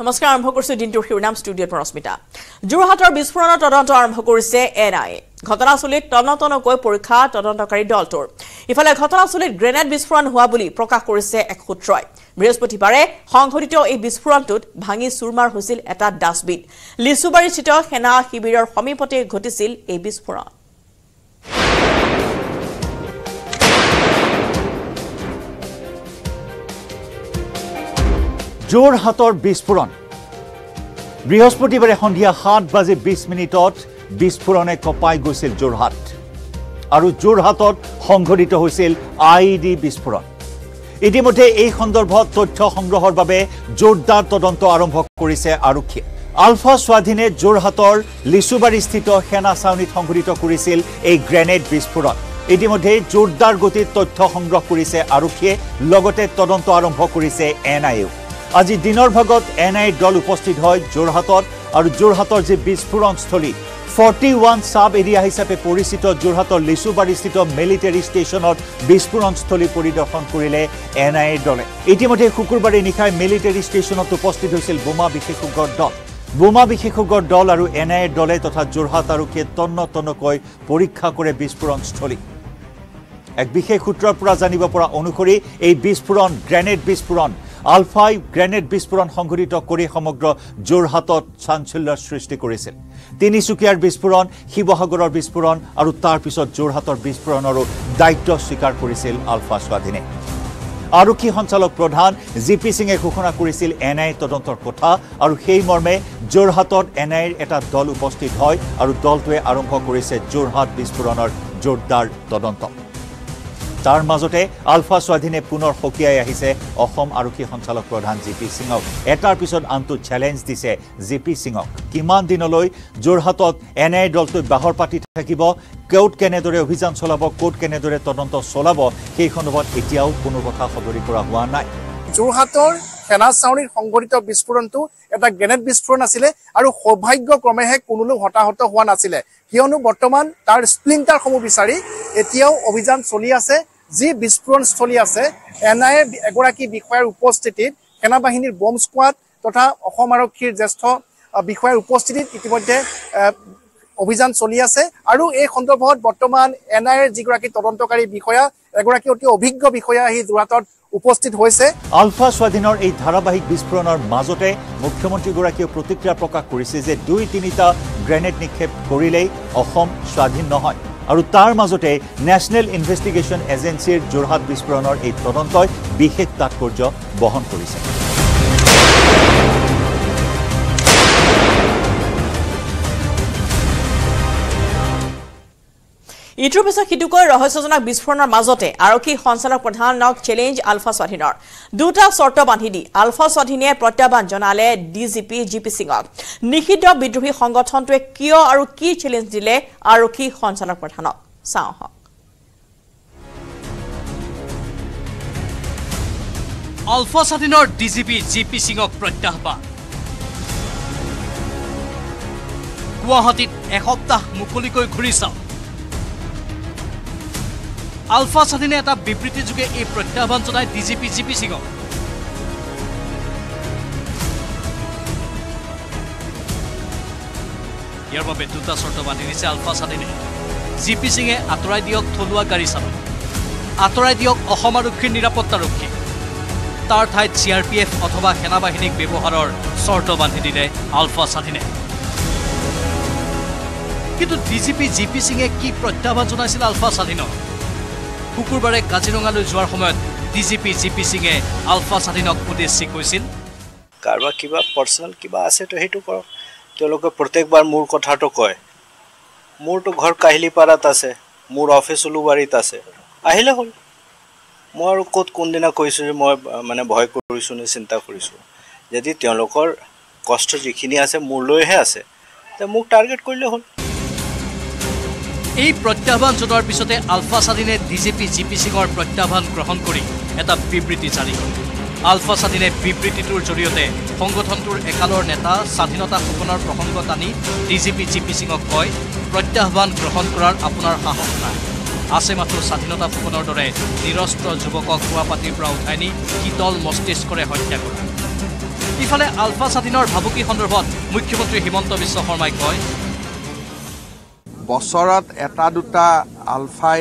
নমস্কাৰ আৰম্ভ কৰিছো দিনটোৰ শিৰোনাম ষ্টুডিঅ'ৰ পৰা অস্মিতা যোৰহাটৰ বিস্ফোৰণৰ তদন্ত আৰম্ভ কৰিছে এনআইএ ঘটনাস্থলীত তদন্তকৈ পৰীক্ষা তদন্তকাৰী দলটোৰ ইফালে ঘটনাস্থলীত গ্ৰেনেড বিস্ফোৰণ হোৱা বুলি প্ৰকাশ কৰিছে এক সূত্ৰই বৃহস্পতিবাৰে সংঘটিত এই বিস্ফোৰণটোত ভাঙি চুৰমাৰ হৈছিল এটা ডাস্টবিন লিচুবাৰী স্থিত সেনা শিবিৰৰ সমীপতে ঘটিছিল এই বিস্ফোৰণ যোৰহাটৰ বিস্ফোৰণ বৃহস্পতিবাৰে সন্ধিয়া 7:20 বিস্ফোৰণে কপাই গৈছিল যোৰহাট আৰু যোৰহাটত সংঘটিত হৈছিল আইডি বিস্ফোৰণ ইতিমধ্যে এই সন্দৰ্ভত তথ্য সংগ্ৰহৰ বাবে জোৰদাৰ তদন্ত আৰম্ভ কৰিছে আৰক্ষী আলফা স্বাধীনে যোৰহাটৰ লিচুবাৰীস্থিত সেনা ছাউনিত সংঘটিত কৰিছিল এই গ্ৰেনেড বিস্ফোৰণ ইতিমধ্যে জোৰদাৰ গতিত তথ্য সংগ্ৰহ কৰিছে আৰক্ষীয়ে লগতে তদন্ত আৰম্ভ কৰিছে এনআইএ আজি দিনৰ ভাগত এনআইএ দল উপস্থিত হয় যোৰহাটত আৰু যোৰহাটৰ যে বিস্ফোৰণস্থলী 41 সাব এৰিয়া হিচাপে পৰিচিত যোৰহাটৰ লিচুবাৰীস্থিত মিলিটাৰী ষ্টেচনত বিস্ফোৰণস্থলী পৰিদৰ্শন কৰিলে এনআইএ দলে ইতিমধ্যে শুকুৰবাৰে নিশাই মিলিটাৰী ষ্টেচনত উপস্থিত হৈছিল বোমা বিশেষজ্ঞৰ দল আৰু এনআইএ দলে তথা যোৰহাট আৰক্ষীয়ে তন্নতন্নকৈ পৰীক্ষা কৰে বিস্ফোৰণস্থলী এক বিশেষ সূত্ৰৰ পৰা জানিব পৰা অনুসৰি এই বিস্ফোৰণ গ্ৰেনেড বিস্ফোৰণ আলফাই গ্ৰেনেড বিস্ফোৰণ সংঘটিত কৰি সমগ্ৰ যোৰহাটত চাঞ্চল্যৰ সৃষ্টি কৰিছিল তিনিচুকীয়াৰ বিস্ফোৰণ শিৱসাগৰৰ বিস্ফোৰণ আৰু তাৰ পিছত যোৰহাটৰ বিস্ফোৰণৰো দায়িত্ব স্বীকাৰ কৰিছিল আলফা স্বাধীনে আৰক্ষী সঞ্চালক প্ৰধান জি পি সিঙে ঘোষণা কৰিছিল এনআইএ তদন্তৰ কথা আৰু সেই মৰ্মে যোৰহাটত এনআইএৰ এটা দল উপস্থিত হয় আৰু দলটোৱে আৰম্ভ কৰিছে যোৰহাট বিস্ফোৰণৰ জোৰদাৰ তদন্ত তাৰ মাজতে আলফা স্বাধীনে পুনৰ সকিয়াই আহিছে অসম আৰক্ষী সঞ্চালক প্ৰধান জি পি সিঙক এটাৰ পিছত আনটো চেলেঞ্জ দিছে জি পি সিঙক কিমান দিনলৈ যোৰহাটত এনআইএ দলটোৱে বাহৰ পাতি থাকিব ক'ত কেনেদৰে অভিযান চলাব ক'ত কেনেদৰে তদন্ত চলাব সেই সন্দৰ্ভত এতিয়াও কোনো কথা সদৰি কৰা হোৱা নাই যোৰহাটৰ সেনা ছাউনিৰ সংঘটিত বিস্ফোৰণটো এটা গ্ৰেনেড বিস্ফোৰণ আছিল আৰু সৌভাগ্যক্ৰমেহে কোনোলৈ হতাহত হোৱা নাছিল কিয়নো বৰ্তমান তাৰ স্প্লিণ্টাৰসমূহ বিচাৰি এতিয়াও অভিযান চলি আছে যি বিস্ফোৰণস্থলী আছে এনআইএ এগৰাকী বিষয়াৰ উপস্থিতিত সেনাবাহিনীৰ বম স্কোৱাড তথা অসম আৰক্ষীৰ জ্যেষ্ঠ বিষয়াৰ উপস্থিতিত ইতিমধ্যে অভিযান চলি আছে আৰু এই সন্দৰ্ভত বৰ্তমান এনআইএৰ যিগৰাকী তদন্তকাৰী বিষয়া এগৰাকী অতি অভিজ্ঞ বিষয়া আহি যোৰহাটত উপস্থিত হৈছে আলফা স্বাধীনৰ এই ধাৰাবাহিক বিস্ফোৰণৰ মাজতে মুখ্যমন্ত্ৰীগৰাকীয়ে প্ৰতিক্ৰিয়া প্ৰকাশ কৰিছে যে 2-3টা গ্ৰেনেড নিক্ষেপ কৰিলেই অসম স্বাধীন নহয় আৰু তাৰ মাজতে নেশ্যনেল ইনভেষ্টিগেশ্যন এজেন্সিৰ যোৰহাট বিস্ফোৰণৰ এই তদন্তই বিশেষ তাৎপৰ্য বহন কৰিছে ইটোৰ পিছত সিটোকৈ ৰহস্যজনক বিস্ফোৰণৰ মাজতে আৰক্ষী সঞ্চালক প্ৰধানক চেলেঞ্জ আলফা স্বাধীনৰ দুটা চৰ্ত বান্ধি দি আলফা স্বাধীনে প্ৰত্যাহ্বান জনালে ডিজিপি জিপি সিঙক নিষিদ্ধ বিদ্ৰোহী সংগঠনটোৱে কিয় আৰু কি চেলেঞ্জ দিলে আৰক্ষী সঞ্চালক প্ৰধানক চাওঁ হওক আলফা স্বাধীনৰ ডিজিপি জিপি সিঙক প্ৰত্যাহ্বান গুৱাহাটীত এসপ্তাহ মুকলিকৈ ঘূৰি চাওঁ আলফা স্বাধীনে এটা বিবৃতিযোগে এই প্ৰত্যাহ্বান জনাই ডিজিপি জিপি সিঙক ইয়াৰ বাবে দুটা চৰ্ত বান্ধি দিছে আলফা স্বাধীনে জিপি সিঙে আঁতৰাই দিয়ক থলুৱা গাড়ী চালক আঁতৰাই দিয়ক অসম আৰক্ষীৰ নিৰাপত্তাৰক্ষী তাৰ ঠাইত CRPF অথবা সেনাবাহিনীক ব্যৱহাৰৰ চৰ্ত বান্ধি দিলে আলফা স্বাধীনে কিন্তু ডিজিপি জিপি সিঙে কি প্ৰত্যাহ্বান জনাইছিল আলফা স্বাধীনক শুকুৰবাৰে কাজিৰঙালৈ যোৱাৰ সময়ত ডিজিপি জিপি সিঙে আলফা স্বাধীনক উদ্দেশ্যি কৈছিল কাৰোবাৰ কিবা পাৰ্চনেল কিবা আছে তো সেইটো কৰক তেওঁলোকে প্ৰত্যেকবাৰ মোৰ কথাটো কয় মোৰতো ঘৰ কাহিলিপাৰাত আছে মোৰ অফিচ উলুবাৰীত আছে আহিলে হ'ল মই আৰু ক'ত কোনদিনা কৈছোঁ যে মই মানে ভয় কৰিছোঁ নে চিন্তা কৰিছোঁ যদি তেওঁলোকৰ কষ্ট যিখিনি আছে মোৰ লৈহে আছে তে মোক টাৰ্গেট কৰিলে হ'ল এই প্ৰত্যাহ্বান জনোৱাৰ পিছতে আলফা স্বাধীনে ডিজিপি জিপি সিঙৰ প্ৰত্যাহ্বান গ্ৰহণ কৰি এটা বিবৃতি জাৰি কৰে আলফা স্বাধীনে বিবৃতিটোৰ জৰিয়তে সংগঠনটোৰ একালৰ নেতা স্বাধীনতা সপোনৰ প্ৰসংগ টানি ডিজিপি জিপি সিঙক কয় প্ৰত্যাহ্বান গ্ৰহণ কৰাৰ আপোনাৰ সাহস নাই আছে মাত্ৰ স্বাধীনতা সপোনৰ দৰে নিৰস্ত্ৰ যুৱকক শোৱাপাতিৰ পৰা উঠাই নি শীতল মস্তিষ্কৰে হত্যা কৰা ইফালে আলফা স্বাধীনৰ ভাবুকি সন্দৰ্ভত মুখ্যমন্ত্ৰী হিমন্ত বিশ্ব শৰ্মাই কয় বছৰত এটা দুটা আলফাই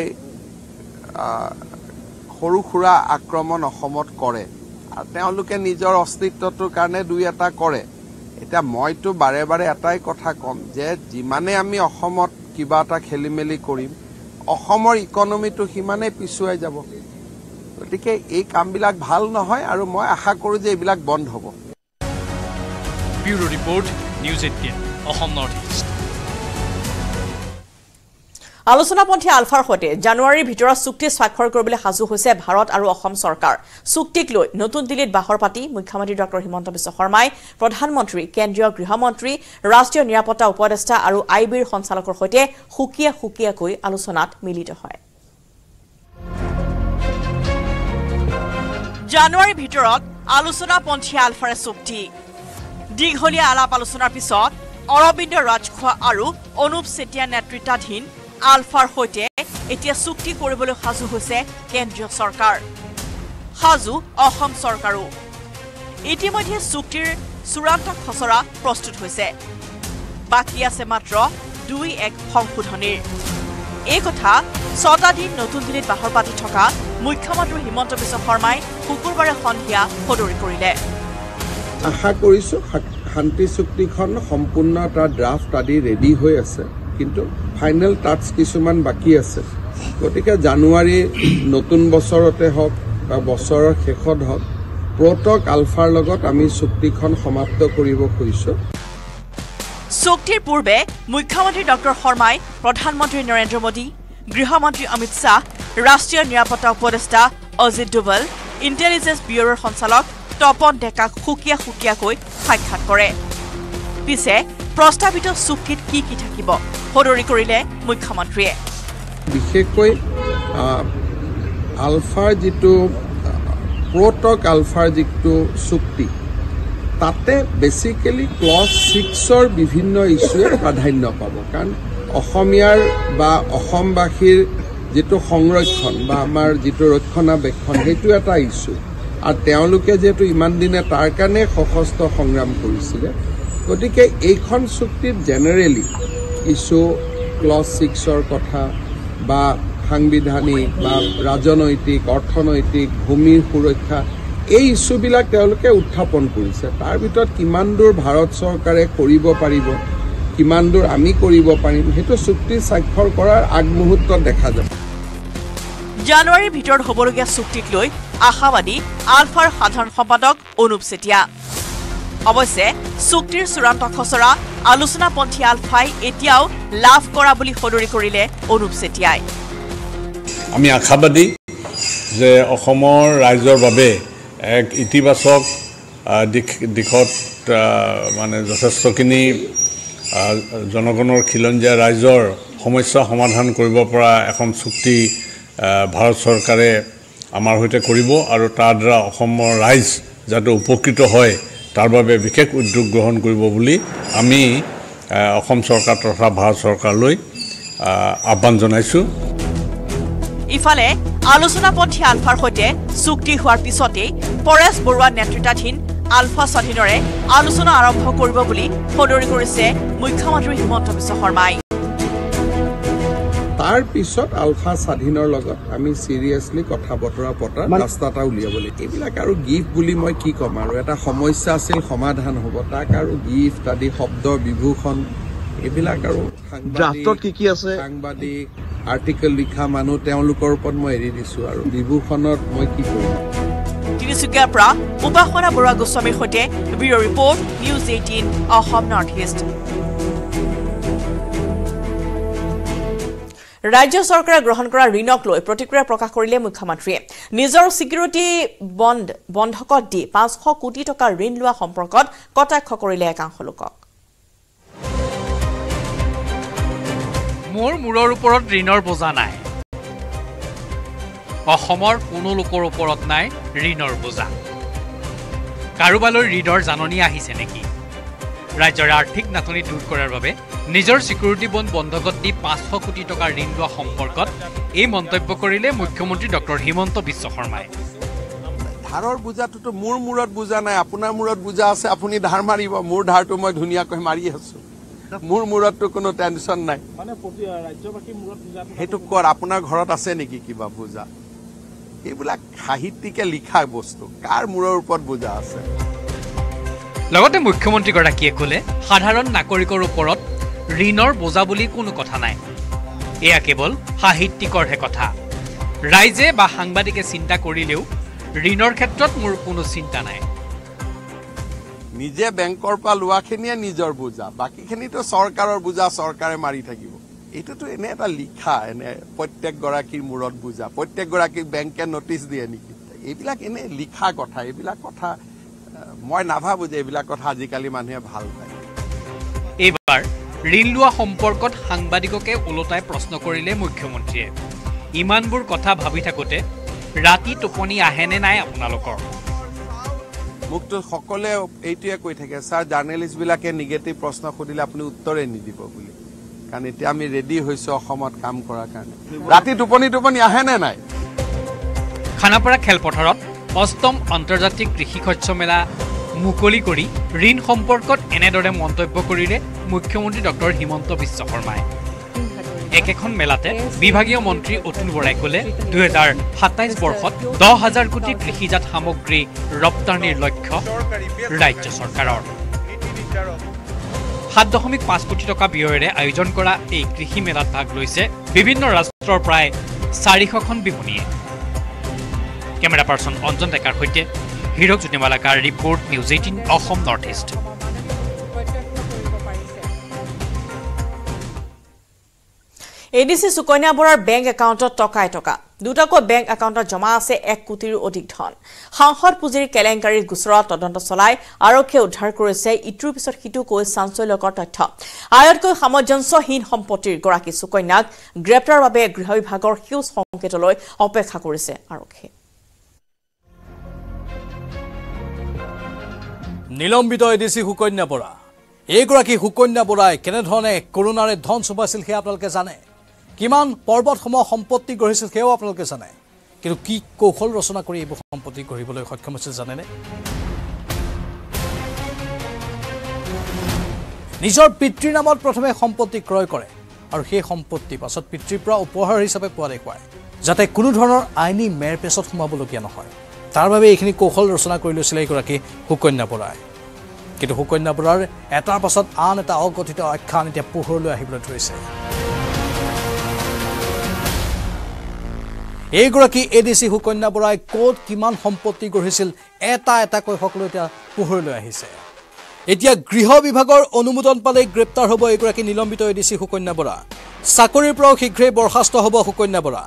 হৰু খুৰা আক্ৰমণ অসমত কৰে আৰু তেওঁলোকে নিজৰ অস্তিত্বটোৰ কাৰণে দুই এটা কৰে এটা মইতো বাৰে বাৰে এটাই কথা কম যে যিমানে আমি অসমত কিবা এটা খেলিমেলি কৰিম অসমৰ ইকোনমিটো হিমানে পিছুৱাই যাব গতিকে এই কামবিলাক ভাল নহয় আৰু মই আশা কৰো যে এইবিলাক বন্ধ হ'ব bureau report news 18 Assam north east আলোচনাপন্থী আলফাৰ সৈতে জানুৱাৰীৰ ভিতৰত চুক্তি স্বাক্ষৰ কৰিবলৈ সাজু হৈছে ভাৰত আৰু অসম চৰকাৰ চুক্তিক লৈ নতুন দিল্লীত বাহৰ পাতি মুখ্যমন্ত্ৰী ডঃ হিমন্ত বিশ্ব শৰ্মাই প্ৰধানমন্ত্ৰী কেন্দ্ৰীয় গৃহমন্ত্ৰী ৰাষ্ট্ৰীয় নিৰাপত্তা উপদেষ্টা আৰু আইবিৰ সঞ্চালকৰ সৈতে হুকিয়া হুকিয়াকৈ আলোচনাত মিলিত হয় জানুৱাৰীৰ ভিতৰত আলোচনাপন্থী আলফাৰ চুক্তি দীঘলীয়া আলাপ আলোচনাৰ পিছত অৰবিন্দ ৰাজখোৱা আৰু অনুপ চেতিয়া নেতৃত্বাধীন আলফাৰ সৈতে এতিয়া চুক্তি কৰিবলৈ সাজু হৈছে কেন্দ্ৰীয় চৰকাৰ সাজু অসম চৰকাৰো ইতিমধ্যে চুক্তিৰ চূড়ান্ত খচৰা প্ৰস্তুত হৈছে বাকী আছে মাত্ৰ 2-1 সংশোধনীৰ এই কথা 6টা দিন নতুন দিল্লীত বাহৰ পাতি থকা মুখ্যমন্ত্ৰী হিমন্ত বিশ্ব শৰ্মাই শুকুৰবাৰে সন্ধিয়া সদৰি কৰিলে আশা কৰিছো শান্তি চুক্তিখন সম্পূৰ্ণ এটা ড্ৰাফ্ট আদি ৰেডি হৈ আছে কিন্তু ফাইনাল টাচ কিছুমান বাকি আছে গতিকে জানুৱাৰী নতুন বছৰতে হওক বা বছৰৰ শেষত হওক প্ৰটক আলফাৰ লগত আমি চুক্তিখন সমাপ্ত কৰিব খুজিছো চুক্তিৰ পূৰ্বে মুখ্যমন্ত্ৰী ডঃ শৰ্মাই প্ৰধানমন্ত্ৰী নৰেন্দ্ৰ মোদী গৃহমন্ত্ৰী অমিত শাহ ৰাষ্ট্ৰীয় নিৰাপত্তা উপদেষ্টা অজিত ডোভাল ইণ্টেলিজেন্স ব্যুৰোৰ সঞ্চালক তপন ডেকাক হুকিয়া হুকিয়াকৈ সাক্ষাৎ কৰে পিছে প্ৰস্তাৱিত চুক্তিত কি কি থাকিব হদৰি কৰিলে মুখ্যমন্ত্ৰীয়ে বিশেষকৈ আলফাৰ যিটো প্ৰটক আলফাৰ যিটো চুক্তি তাতে বেসিক্যালি ক্লজ 6ৰ বিভিন্ন ইস্যুৱে প্ৰাধান্য পাব কাৰণ অসমীয়াৰ বা অসমবাসীৰ যিটো সংৰক্ষণ বা আমাৰ যিটো ৰক্ষণাবেক্ষণ সেইটো এটা ইস্যু আৰু তেওঁলোকে যেটো ইমান দিনে তাৰ কাৰণে সশস্ত্ৰ সংগ্ৰাম কৰিছিলে গতিকে এইখন চুক্তিত জেনেৰেলি ইস্যু ক্লজ 6ৰ কথা বা সাংবিধানিক বা ৰাজনৈতিক অৰ্থনৈতিক ভূমিৰ সুৰক্ষা এই ইস্যুবিলাক তেওঁলোকে উত্থাপন কৰিছে তাৰ ভিতৰত কিমান দূৰ ভাৰত চৰকাৰে কৰিব পাৰিব কিমান দূৰ আমি কৰিব পাৰিম সেইটো চুক্তি স্বাক্ষৰ কৰাৰ আগমুহূৰ্তত দেখা যাব জানুৱাৰীৰ ভিতৰত হ'বলগীয়া চুক্তিক লৈ আশাবাদী আলফাৰ সাধাৰণ সম্পাদক অনুপ চেতিয়া অৱশ্যে চুক্তিৰ চূড়ান্ত খচৰা আলোচনাপন্থী আলফাই এতিয়াও লাভ কৰা বুলি সদৰি কৰিলে অনুপ চেতিয়াই আমি আশাবাদী যে অসমৰ ৰাইজৰ বাবে এক ইতিবাচক দিশত মানে যথেষ্টখিনি জনগণৰ খিলঞ্জীয়া ৰাইজৰ সমস্যা সমাধান কৰিব পৰা এখন চুক্তি ভাৰত চৰকাৰে আমাৰ সৈতে কৰিব আৰু তাৰ দ্বাৰা অসমৰ ৰাইজ যাতে উপকৃত হয় তাৰ বাবে বিশেষ উদ্যোগ গ্ৰহণ কৰিব বুলি আমি অসম চৰকাৰ তথা ভাৰত চৰকাৰলৈ আহ্বান জনাইছো ইফালে আলোচনাপন্থী আলফাৰ সৈতে চুক্তি হোৱাৰ পিছতে পৰেশ বৰুৱা নেতৃত্বাধীন আলফা স্বাধীনৰে আলোচনা আৰম্ভ কৰিব বুলি সদৰি কৰিছে মুখ্যমন্ত্ৰী হিমন্ত বিশ্ব শৰ্মাই তাৰ পিছত আলফা স্বাধীনৰ লগত আমি সিৰিয়াসলি কথা বতৰা পতা ৰাস্তাটা উলিয়াব লাগিব এইবিলাক আৰু গিফট বুলি মই কি কম আৰু এটা সমস্যা আছিল সমাধান হ'ব তাক আৰু গিফট আদি শব্দ বিভূষণ এইবিলাক আৰু ড্ৰাফটত কি কি আছে সাংবাদিক আৰ্টিকেল লিখা মানুহ তেওঁলোকৰ ওপৰত মই এৰি দিছো আৰু বিভূষণত মই কি কৰিম তিনিচুকীয়াৰ পৰা উপাসনা বৰুৱা গোস্বামীৰ সৈতে bureau report news 18 Assam north east राज्य सरकार ग्रहण কৰা ঋণক লৈ প্ৰতিক্ৰিয়া প্ৰকাশ কৰিলে মুখ্যমন্ত্ৰীয়ে নিজৰ সিকিউৰিটি বন্ধকত দি 500 কোটি টকা ঋণ লোৱা সম্পৰ্কত কটাক্ষ কৰিলে একাংশ লোকক মোৰ মূৰৰ ওপৰত ঋণৰ বোজা নাই অসমৰ কোনো লোকৰ ওপৰত নাই ঋণৰ বোজা কাৰোবালৈ ঋণৰ জাননী আহিছে নেকি ৰাজ্যৰ আৰ্থিক নাটনি দূৰ কৰাৰ বাবে নিজৰ সিকিউৰিটি বন্ধকত দি 500 কোটি টকা ঋণ লোৱা সম্পৰ্কত এই মন্তব্য কৰিলে মুখ্যমন্ত্ৰী ডঃ হিমন্ত বিশ্ব শৰ্মাই ধাৰৰ বুজাটোতো মোৰ মূৰত বুজা নাই, আপোনাৰ মূৰত বুজা আছে। আপুনি ধাৰ মাৰিব, মোৰ ধাৰটো মই ধুনিয়াকৈ মাৰি আছো, মোৰ মূৰততো কোনো টেনশন নাই। মানে প্ৰতি ৰাজ্যবাসী মূৰত বুজা হেতু কৰ আপোনাৰ ঘৰত আছে নেকি কিবা বুজা? এইবিলাক সাহিত্যিকে লিখা বস্তু, কাৰ মূৰৰ ওপৰত বুজা আছে? লগতে মুখ্যমন্ত্ৰীগৰাকীয়ে ক'লে, সাধাৰণ নাগৰিকৰ ওপৰত ঋণৰ বোজা বুলি কোনো কথা নাই, এয়া কেৱল সাহিত্যিকৰহে কথা। ৰাইজে বা সাংবাদিকে চিন্তা কৰিলেও ঋণৰ ক্ষেত্ৰত মোৰ কোনো চিন্তা নাই। নিজে বেংকৰ পৰা লোৱাখিনিয়ে নিজৰ বুজা, বাকীখিনিতো চৰকাৰৰ বুজা, চৰকাৰে মাৰি থাকিব। এইটোতো এনে এটা লিখা, এনে প্ৰত্যেকগৰাকীৰ মূৰত বুজা, প্ৰত্যেকগৰাকীক বেংকে নটিচ দিয়ে নেকি? এইবিলাক এনে লিখা কথা, এইবিলাক কথা মই নাভাবো যে এইবিলাক কথা আজিকালি মানুহে ভাল পায়। এইবাৰ ঋণ লোৱা সম্পৰ্কত সাংবাদিককে ওলটাই প্ৰশ্ন কৰিলে মুখ্যমন্ত্ৰীয়ে, ইমানবোৰ কথা ভাবি থাকোঁতে ৰাতি টোপনি আহেনে নাই আপোনালোকৰ? মোকতো সকলোৱে এইটোৱে কৈ থাকে, ছাৰ জাৰ্নেলিষ্টবিলাকে নিগেটিভ প্ৰশ্ন সুধিলে আপুনি উত্তৰে নিদিব বুলি, কাৰণ এতিয়া আমি ৰেডি হৈছোঁ অসমত কাম কৰাৰ কাৰণে। ৰাতি টোপনি টোপনি আহেনে নাই? খানাপাৰা খেলপথাৰত অষ্টম আন্তৰ্জাতিক কৃষি শস্য মেলা মুকলি কৰি ঋণ সম্পৰ্কত এনেদৰে মন্তব্য কৰিলে মুখ্যমন্ত্ৰী ডক্টৰ হিমন্ত বিশ্ব শৰ্মাই। একেখন মেলাতে বিভাগীয় মন্ত্ৰী অতুল বৰাই ক'লে, 2027 বৰ্ষত 10,000 কোটি কৃষিজাত সামগ্ৰী ৰপ্তানিৰ লক্ষ্য ৰাজ্য চৰকাৰৰ। 7.5 কোটি টকা ব্যয়েৰে আয়োজন কৰা এই কৃষি মেলাত ভাগ লৈছে বিভিন্ন ৰাষ্ট্ৰৰ প্ৰায় 400খন বিপণীয়ে। কেমেৰা পাৰ্চন অঞ্জন ডেকাৰ সৈতে হিৰক জুনেমালাকাৰ report, news 18 Assam north east. ADC Sukanya বৰাৰ বেংক একাউণ্টত টকাই টকা, দুটাকৈ বেংক একাউণ্টত জমা আছে 1 কোটিৰো অধিক ধন। সাংসদ পুঁজিৰ কেলেংকাৰীৰ গোচৰত তদন্ত চলাই আৰক্ষীয়ে উদ্ধাৰ কৰিছে ইটোৰ পিছত সিটোকৈ চাঞ্চল্যকৰ তথ্য। আয়তকৈ সামঞ্জস্যহীন সম্পত্তিৰ গৰাকী সুকন্যাক গ্ৰেপ্তাৰৰ বাবে গৃহ বিভাগৰ সেউজ সংকেতলৈ অপেক্ষা কৰিছে আৰক্ষীয়ে। নিলম্বিত ADC সুকন্যা বৰা, এইগৰাকী সুকন্যা বৰাই কেনেধৰণে কৰোণাৰে ধন চুপাইছিল সেয়া আপোনালোকে জানে, কিমান পৰ্বতসম সম্পত্তি গঢ়িছিল সেয়াও আপোনালোকে জানে, কিন্তু কি কৌশল ৰচনা কৰি এইবোৰ সম্পত্তি গঢ়িবলৈ সক্ষম হৈছিল জানেনে? নিজৰ পিতৃৰ নামত প্ৰথমে সম্পত্তি ক্ৰয় কৰে আৰু সেই সম্পত্তি পাছত পিতৃৰ পৰা উপহাৰ হিচাপে পোৱা দেখুৱায়, যাতে কোনো ধৰণৰ আইনী মেৰ পেছত সোমাবলগীয়া নহয়। তাৰ বাবে এইখিনি কৌশল ৰচনা কৰি লৈছিলে এইগৰাকী সুকন্যা বৰাই। কিন্তু সুকন্যা বৰাৰ এটাৰ পাছত আন এটা অগঠিত আখ্যান এতিয়া পোহৰলৈ আহিবলৈ ধৰিছে। এইগৰাকী ADC সুকন্যা বৰাই ক'ত কিমান সম্পত্তি গঢ়িছিল এটা এটাকৈ সকলো এতিয়া পোহৰলৈ আহিছে। এতিয়া গৃহ বিভাগৰ অনুমোদন পালেই গ্ৰেপ্তাৰ হ'ব এইগৰাকী নিলম্বিত ADC সুকন্যা বৰা। চাকৰিৰ পৰাও শীঘ্ৰেই বৰ্খাস্ত হ'ব সুকন্যা বৰা।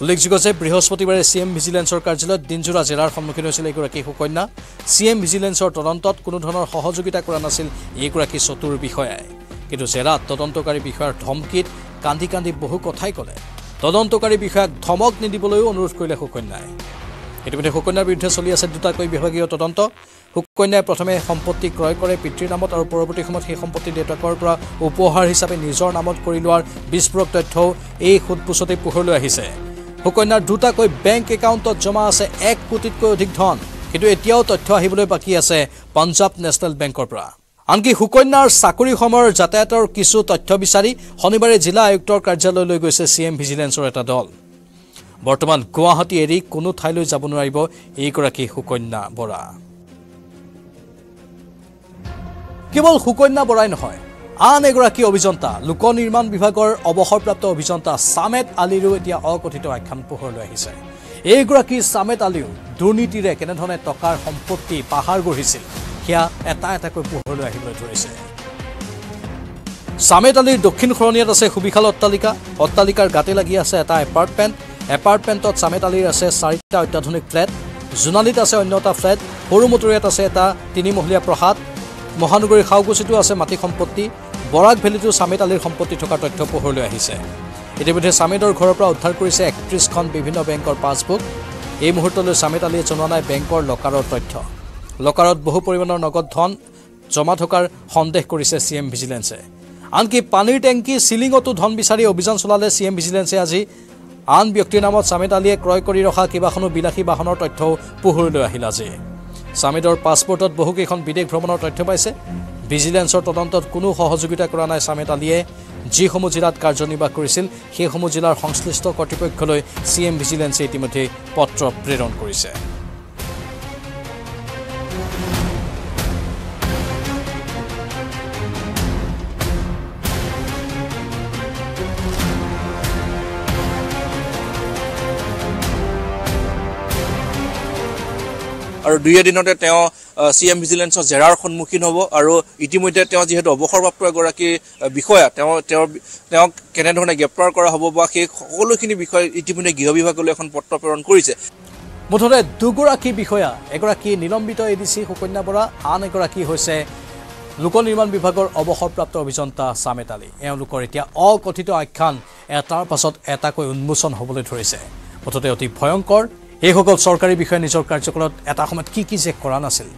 উল্লেখযোগ্য যে বৃহস্পতিবাৰে CM ভিজিলেন্সৰ কাৰ্যালয়ত দিনজোৰা জেৰাৰ সন্মুখীন হৈছিল এইগৰাকী সুকন্যা। CM ভিজিলেন্সৰ তদন্তত কোনো ধৰণৰ সহযোগিতা কৰা নাছিল এইগৰাকী চতুৰ বিষয়াই, কিন্তু জেৰাত তদন্তকাৰী বিষয়াৰ ধমকিত কান্দি কান্দি বহু কথাই ক'লে। তদন্তকাৰী বিষয়াক ধমক নিদিবলৈও অনুৰোধ কৰিলে সুকন্যাই। ইতিমধ্যে সুকন্যাৰ বিৰুদ্ধে চলি আছে দুটাকৈ বিভাগীয় তদন্ত। সুকন্যাই প্ৰথমে সম্পত্তি ক্ৰয় কৰে পিতৃৰ নামত আৰু পৰৱৰ্তী সময়ত সেই সম্পত্তি দেউতাকৰ পৰা উপহাৰ হিচাপে নিজৰ নামত কৰি লোৱাৰ বিস্ফোৰক তথ্যও এই সোধপোছতেই পোহৰলৈ আহিছে। সুকন্যাৰ দুটাকৈ বেংক একাউণ্টত জমা আছে 1 কোটিতকৈ অধিক ধন, কিন্তু এতিয়াও তথ্য আহিবলৈ বাকী আছে পঞ্জাৱ নেশ্যনেল বেংকৰ পৰা। আনকি সুকন্যাৰ চাকৰি সময়ৰ যাতায়াতৰ কিছু তথ্য বিচাৰি শনিবাৰে জিলা আয়ুক্তৰ কাৰ্যালয়লৈ গৈছে CM ভিজিলেন্সৰ এটা দল। বৰ্তমান গুৱাহাটী এৰি কোনো ঠাইলৈ যাব নোৱাৰিব এইগৰাকী সুকন্যা বৰা। কেৱল সুকন্যা বৰাই নহয়, আন এগৰাকী অভিযন্তা, লোক নিৰ্মাণ বিভাগৰ অৱসৰপ্ৰাপ্ত অভিযন্তা ছামেট আলীৰো এতিয়া অকথিত আখ্যান পোহৰলৈ আহিছে। এইগৰাকী ছামেট আলীও দুৰ্নীতিৰে কেনেধৰণে টকাৰ সম্পত্তি পাহাৰ গঢ়িছিল সেয়া এটা এটাকৈ পোহৰলৈ আহিবলৈ ধৰিছে। ছামেট আলীৰ দক্ষিণ খৰণীয়াত আছে সুবিশাল অট্টালিকা, অট্টালিকাৰ গাতে লাগি আছে এটা এপাৰ্টমেণ্ট, এপাৰ্টমেণ্টত ছামেট আলীৰ আছে 4টা অত্যাধুনিক ফ্লেট, জোনালীত আছে অন্য এটা ফ্লেট, সৰু মটৰীয়াত আছে এটা 3 মহলীয়া প্ৰসাদ, মহানগৰীৰ খাওকুছিতো আছে মাটি সম্পত্তি, বৰাক ভেলীতো ছামেট আলীৰ সম্পত্তি থকাৰ তথ্য পোহৰলৈ আহিছে। ইতিমধ্যে ছামেটৰ ঘৰৰ পৰা উদ্ধাৰ কৰিছে 31খন বিভিন্ন বেংকৰ পাছবুক। এই মুহূৰ্তলৈ ছামেট আলীয়ে জনোৱা নাই বেংকৰ লকাৰৰ তথ্য। লকাৰত বহু পৰিমাণৰ নগদ ধন জমা থকাৰ সন্দেহ কৰিছে CM ভিজিলেন্সে। আনকি পানীৰ টেংকি, চিলিঙতো ধন বিচাৰি অভিযান চলালে CM ভিজিলেন্সে আজি। আন ব্যক্তিৰ নামত সামিদ আলীয়ে ক্ৰয় কৰি ৰখা কিবাখনো বিলাসী বাহনৰ তথ্য পোহৰলৈ আহিল আজি। সামিদৰ পাছপৰ্টত বহুকেইখন বিদেশ ভ্ৰমণৰ তথ্য পাইছে। ভিজিলেন্সৰ তদন্তত কোনো সহযোগিতা কৰা নাই সামিদ আলীয়ে। যিসমূহ জিলাত কাৰ্যনিৰ্বাহ কৰিছিল সেইসমূহ জিলাৰ সংশ্লিষ্ট কৰ্তৃপক্ষলৈ চি এম ভিজিলেন্সে ইতিমধ্যে পত্ৰ প্ৰেৰণ কৰিছে। আৰু দুয়ে দিনতে তেওঁ চি এম ভিজিলেন্সৰ জেৰাৰ সন্মুখীন হ'ব আৰু ইতিমধ্যে তেওঁ যিহেতু অৱসৰপ্ৰাপ্ত এগৰাকী বিষয়া, তেওঁক কেনেধৰণে গ্ৰেপ্তাৰ কৰা হ'ব বা সেই সকলোখিনি বিষয় ইতিমধ্যে গৃহ বিভাগলৈ এখন পত্ৰ প্ৰেৰণ কৰিছে। মুঠতে দুগৰাকী বিষয়া, এগৰাকী নিলম্বিত এডিচি সুকন্যা বৰা, আন এগৰাকী হৈছে লোক নিৰ্মাণ বিভাগৰ অৱসৰপ্ৰাপ্ত অভিযন্তা সামিদ আলী। এওঁলোকৰ এতিয়া অকথিত আখ্যান এটাৰ পাছত এটাকৈ উন্মোচন হ'বলৈ ধৰিছে। মুঠতে অতি ভয়ংকৰ এইসকল চৰকাৰী বিষয়ে নিজৰ কাৰ্যকালত এটা সময়ত কি কি যে কৰা নাছিল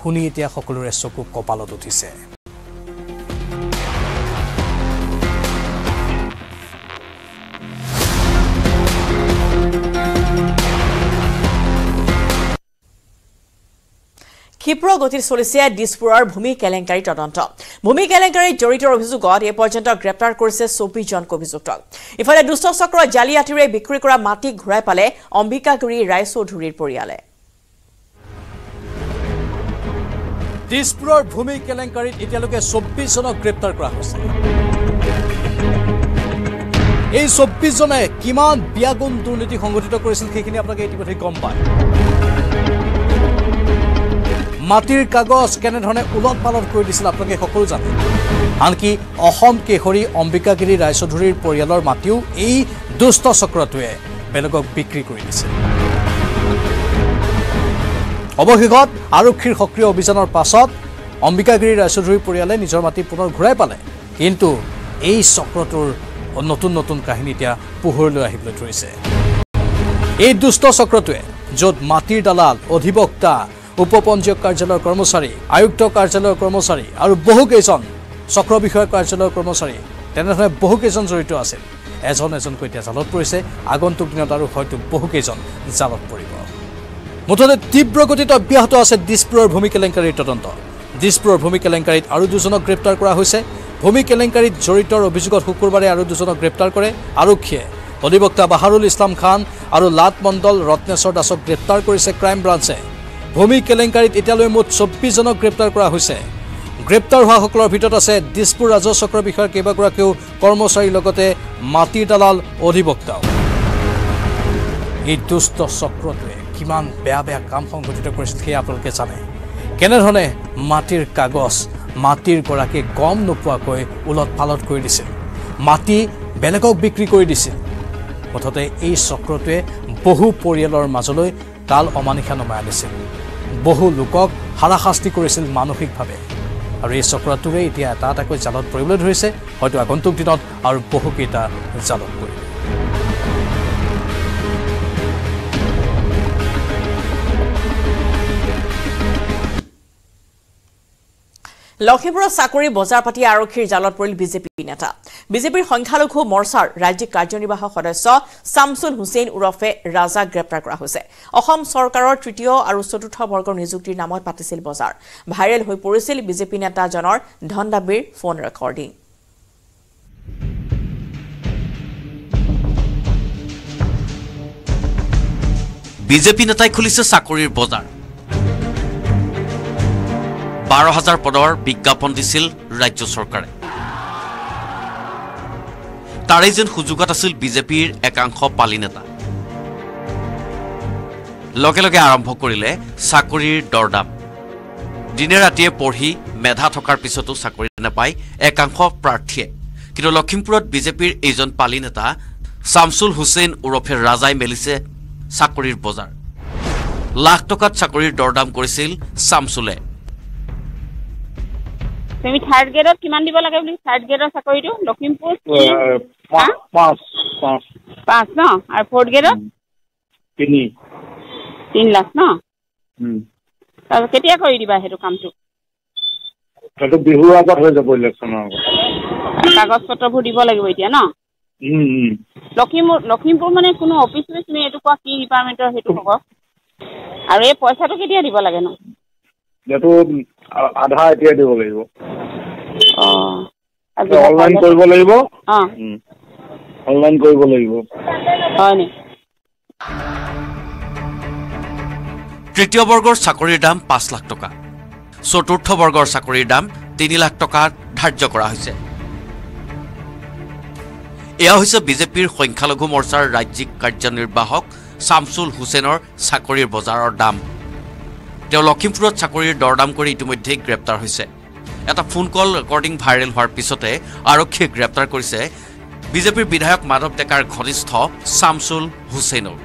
শুনি এতিয়া সকলোৰে চকু কপালত উঠিছে। ক্ষীপ্ৰ গতিত চলিছে দিছপুৰৰ ভূমি কেলেংকাৰী তদন্ত। ভূমি কেলেংকাৰীত জড়িতৰ অভিযোগত এই পৰ্যন্ত গ্ৰেপ্তাৰ কৰিছে ২৪জনকৈ অভিযুক্তক। ইফালে দুষ্ট চক্ৰৰ জালিয়াতিৰে বিক্ৰী কৰা মাটি ঘূৰাই পালে অম্বিকাগুৰি ৰায়চৌধুৰীৰ পৰিয়ালে। দিছপুৰৰ ভূমি কেলেংকাৰীত এতিয়ালৈকে ২৪জনক গ্ৰেপ্তাৰ কৰা হৈছে। এই ২৪জনে কিমান বিয়াগুণ দুৰ্নীতি সংঘটিত কৰিছিল সেইখিনি আপোনালোকে ইতিমধ্যে গম পায়। মাটিৰ কাগজ কেনেধৰণে উলট পালট কৰি দিছিল আপোনালোকে সকলো জানে। আনকি অসম কেশৰী অম্বিকাগিৰি ৰায়চৌধুৰীৰ পৰিয়ালৰ মাটিও এই দুষ্ট চক্ৰটোৱে বেলেগক বিক্ৰী কৰি দিছিল। অৱশেষত আৰক্ষীৰ সক্ৰিয় অভিযানৰ পাছত অম্বিকাগিৰি ৰায়চৌধুৰীৰ পৰিয়ালে নিজৰ মাটি পুনৰ ঘূৰাই পালে। কিন্তু এই চক্ৰটোৰ নতুন নতুন কাহিনী এতিয়া পোহৰলৈ আহিবলৈ ধৰিছে। এই দুষ্ট চক্ৰটোৱে য'ত মাটিৰ দালাল, অধিবক্তা, উপপঞ্জীয়ক কাৰ্যালয়ৰ কৰ্মচাৰী, আয়ুক্ত কাৰ্যালয়ৰ কৰ্মচাৰী আৰু বহুকেইজন চক্ৰ বিষয়ৰ কাৰ্যালয়ৰ কৰ্মচাৰী তেনেধৰণে বহুকেইজন জড়িত আছিল। এজন এজনকৈ এতিয়া জালত পৰিছে। আগন্তুক দিনত আৰু হয়তো বহুকেইজন জালত পৰিব। মুঠতে তীব্ৰ গতিত অব্যাহত আছে দিছপুৰৰ ভূমি কেলেংকাৰীৰ তদন্ত। দিছপুৰৰ ভূমি কেলেংকাৰীত আৰু 2জনক গ্ৰেপ্তাৰ কৰা হৈছে। ভূমি কেলেংকাৰীত জড়িতৰ অভিযোগত শুকুৰবাৰে আৰু 2জনক গ্ৰেপ্তাৰ কৰে আৰক্ষীয়ে। অধিবক্তা বাহাৰুল ইছলাম খান আৰু লাট মণ্ডল ৰত্নেশ্বৰ দাসক গ্ৰেপ্তাৰ কৰিছে ক্ৰাইম ব্ৰাঞ্চে। ভূমি কেলেংকাৰীত এতিয়ালৈ মুঠ ২৪জনক গ্ৰেপ্তাৰ কৰা হৈছে। গ্ৰেপ্তাৰ হোৱাসকলৰ ভিতৰত আছে দিছপুৰ ৰাজহ চক্ৰ বিষয়ৰ কেইবাগৰাকীও কৰ্মচাৰীৰ লগতে মাটিৰ দালাল, অধিবক্তাও। এই দুষ্ট চক্ৰটোৱে কিমান বেয়া বেয়া কাম সংঘটিত কৰিছিল সেয়া আপোনালোকে জানে। কেনেধৰণে মাটিৰ কাগজ মাটিৰ গৰাকীয়ে গম নোপোৱাকৈ ওলট পালট কৰি দিছিল, মাটি বেলেগক বিক্ৰী কৰি দিছিল। মুঠতে এই চক্ৰটোৱে বহু পৰিয়ালৰ মাজলৈ তাল অমানিশা নমাই আনিছিল, বহু লোকক হাৰাশাস্তি কৰিছিল মানসিকভাৱে। আৰু এই চক্ৰটোৱে এতিয়া এটা এটাকৈ জালত পৰিবলৈ ধৰিছে। হয়তো আগন্তুক দিনত আৰু বহুকেইটা জালত পৰিব। লখিমপুৰৰ চাকৰি বজাৰ পাতি আৰক্ষীৰ জালত পৰিল বিজেপি নেতা। বিজেপিৰ সংখ্যালঘু মৰ্চাৰ ৰাজ্যিক কাৰ্যনিৰ্বাহক সদস্য শামছুল হুছেইন উৰফে ৰাজাক গ্ৰেপ্তাৰ কৰা হৈছে। অসম চৰকাৰৰ তৃতীয় আৰু চতুৰ্থ বৰ্গৰ নিযুক্তিৰ নামত পাতিছিল বজাৰ। ভাইৰেল হৈ পৰিছিল বিজেপি নেতাজনৰ ধন দাবীৰ ফোন ৰেকৰ্ডিং। বিজেপি নেতাই খুলিছে চাকৰিৰ বজাৰ। ১২,০০০ পদৰ বিজ্ঞাপন দিছিল ৰাজ্য চৰকাৰে। তাৰে যেন সুযোগত আছিল বিজেপিৰ একাংশ পালি নেতা। লগে লগে আৰম্ভ কৰিলে চাকৰিৰ দৰদাম। দিনে ৰাতিয়ে পঢ়ি মেধা থকাৰ পিছতো চাকৰি নাপায় একাংশ প্ৰাৰ্থীয়ে। কিন্তু লখিমপুৰত বিজেপিৰ এইজন পালি নেতা শামছুল হুছেইন উৰফে ৰাজাই মেলিছে চাকৰিৰ বজাৰ। লাখ টকাত চাকৰিৰ দৰদাম কৰিছিল শামছুলে। তুমি থাৰ্ড গ্ৰেডত কিমান দিব লাগে বুলি থাৰ্ড গ্ৰেডৰ চাকৰিটো লখিমপুৰ ৫ ন আৰু ফোৰ্থ গ্ৰেডত ৩ লাখ ন। আৰু কেতিয়া কৰি দিবা সেইটো কামটো? কাগজ পত্ৰবোৰ দিব লাগিব এতিয়া ন? লখিমপুৰ মানে কোনো অফিচ লৈছিলে এটো কোৱা কি ডিপাৰ্টমেন্টৰ হেতু হ'ব আৰু এই পইচাটো কেতিয়া দিব লাগে ন যেটো আধা এতিয়া দিব লাগিব অ আজি অনলাইন কৰিব লাগিব অ অনলাইন কৰিব লাগিব হয় নি তৃতীয় বৰ্গৰ চাকৰিৰ দাম 5 লাখ টকা চতুৰ্থ বৰ্গৰ চাকৰিৰ দাম 3 লাখ টকা ধাৰ্য কৰা হৈছে এয়া হৈছে বিজেপিৰ সংখ্যালঘু মৰ্চাৰ ৰাজ্যিক কাৰ্যনিৰ্বাহক শামছুল হুছেইনৰ চাকৰিৰ বজাৰৰ দাম তেওঁ লখিমপুৰত চাকৰিৰ দৰদাম কৰি ইতিমধ্যে গ্ৰেপ্তাৰ হৈছে এটা ফোন কল ৰেকৰ্ডিং ভাইৰেল হোৱাৰ পিছতে আৰক্ষীয়ে গ্ৰেপ্তাৰ কৰিছে বিজেপিৰ বিধায়ক মাধৱ ডেকাৰ ঘনিষ্ঠ শামছুল হুছেইনক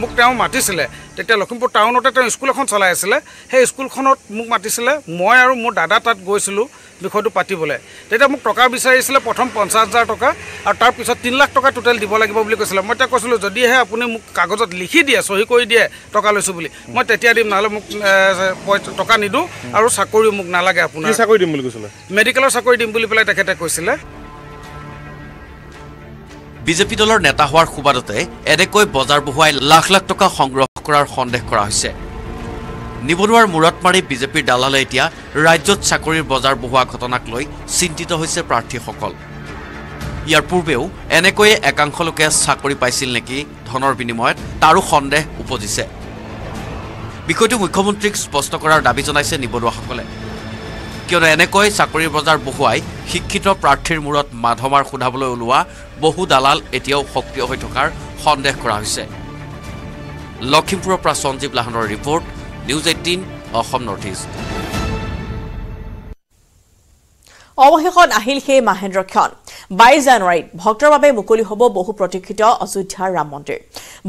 মোক তেওঁ মাতিছিলে তেতিয়া লখিমপুৰ টাউনতে তেওঁ স্কুল এখন চলাই আছিল সেই স্কুলখনত মোক মাতিছিলে মই আৰু মোৰ দাদা তাত গৈছিলো বিষয়টো পাতিবলে তেতিয়া মোক টকা বিচাৰিছিল প্ৰথম 50000 টকা আৰু তাৰ পিছত 3 লাখ টকা টোটাল দিব লাগিব বুলি কৈছিল মই তেতিয়া কৈছিল যদি হে আপুনি মোক কাগজত লিখি দিয়ে সহি কৰি দিয়ে টকা লৈছো বুলি মই তেতিয়া দিম নালে মোক টকা নিদু আৰু চাকৰি মোক নালাগে আপোনাৰ কি চাকৰি দিম বুলি কৈছিল মেডিকেলৰ চাকৰি দিম বুলি পেলাই তেখেতে কৈছিল বিজেপি দলৰ নেতা হোৱাৰ খুবাদতে এনেকৈ বজাৰ বহুৱাই লাখ লাখ টকা সংগ্ৰহ কৰাৰ সন্দেহ কৰা হৈছে নিবনুৱাৰ মুৰত মাৰি বিজেপিৰ দালালে এতিয়া ৰাজ্যত চাকৰিৰ বজাৰ বহুৱা ঘটনাক লৈ চিন্তিত হৈছে প্ৰাৰ্থীসকল ইয়াৰ পূৰ্বেও এনেকৈ একাংশ লোকে চাকৰি পাইছিল নেকি ধনৰ বিনিময়ত তাৰো সন্দেহ উপজিছে বিষয়টো মুখ্যমন্ত্ৰীক স্পষ্ট কৰাৰ দাবী জনাইছে নিবনুৱাসকলে কিয়নো এনেকৈ চাকৰিৰ বজাৰ বহুৱাই শিক্ষিত প্ৰাৰ্থীৰ মুৰত মাধমাৰ খুধাবলৈ ওলোৱা বহু দালাল এতিয়াও সক্ৰিয় হৈ থকাৰ সন্দেহ কৰা হৈছে লখিমপুৰৰ পৰা সঞ্জীৱ লাহনৰ report news 18 Assam north east অৱশেষত আহিল সেই মহেন্দ্ৰক্ষণ 22 জানুৱাৰীত ভক্তৰ বাবে মুকলি হ'ব বহু প্ৰতীক্ষিত অযোধ্যাৰ ৰাম মন্দিৰ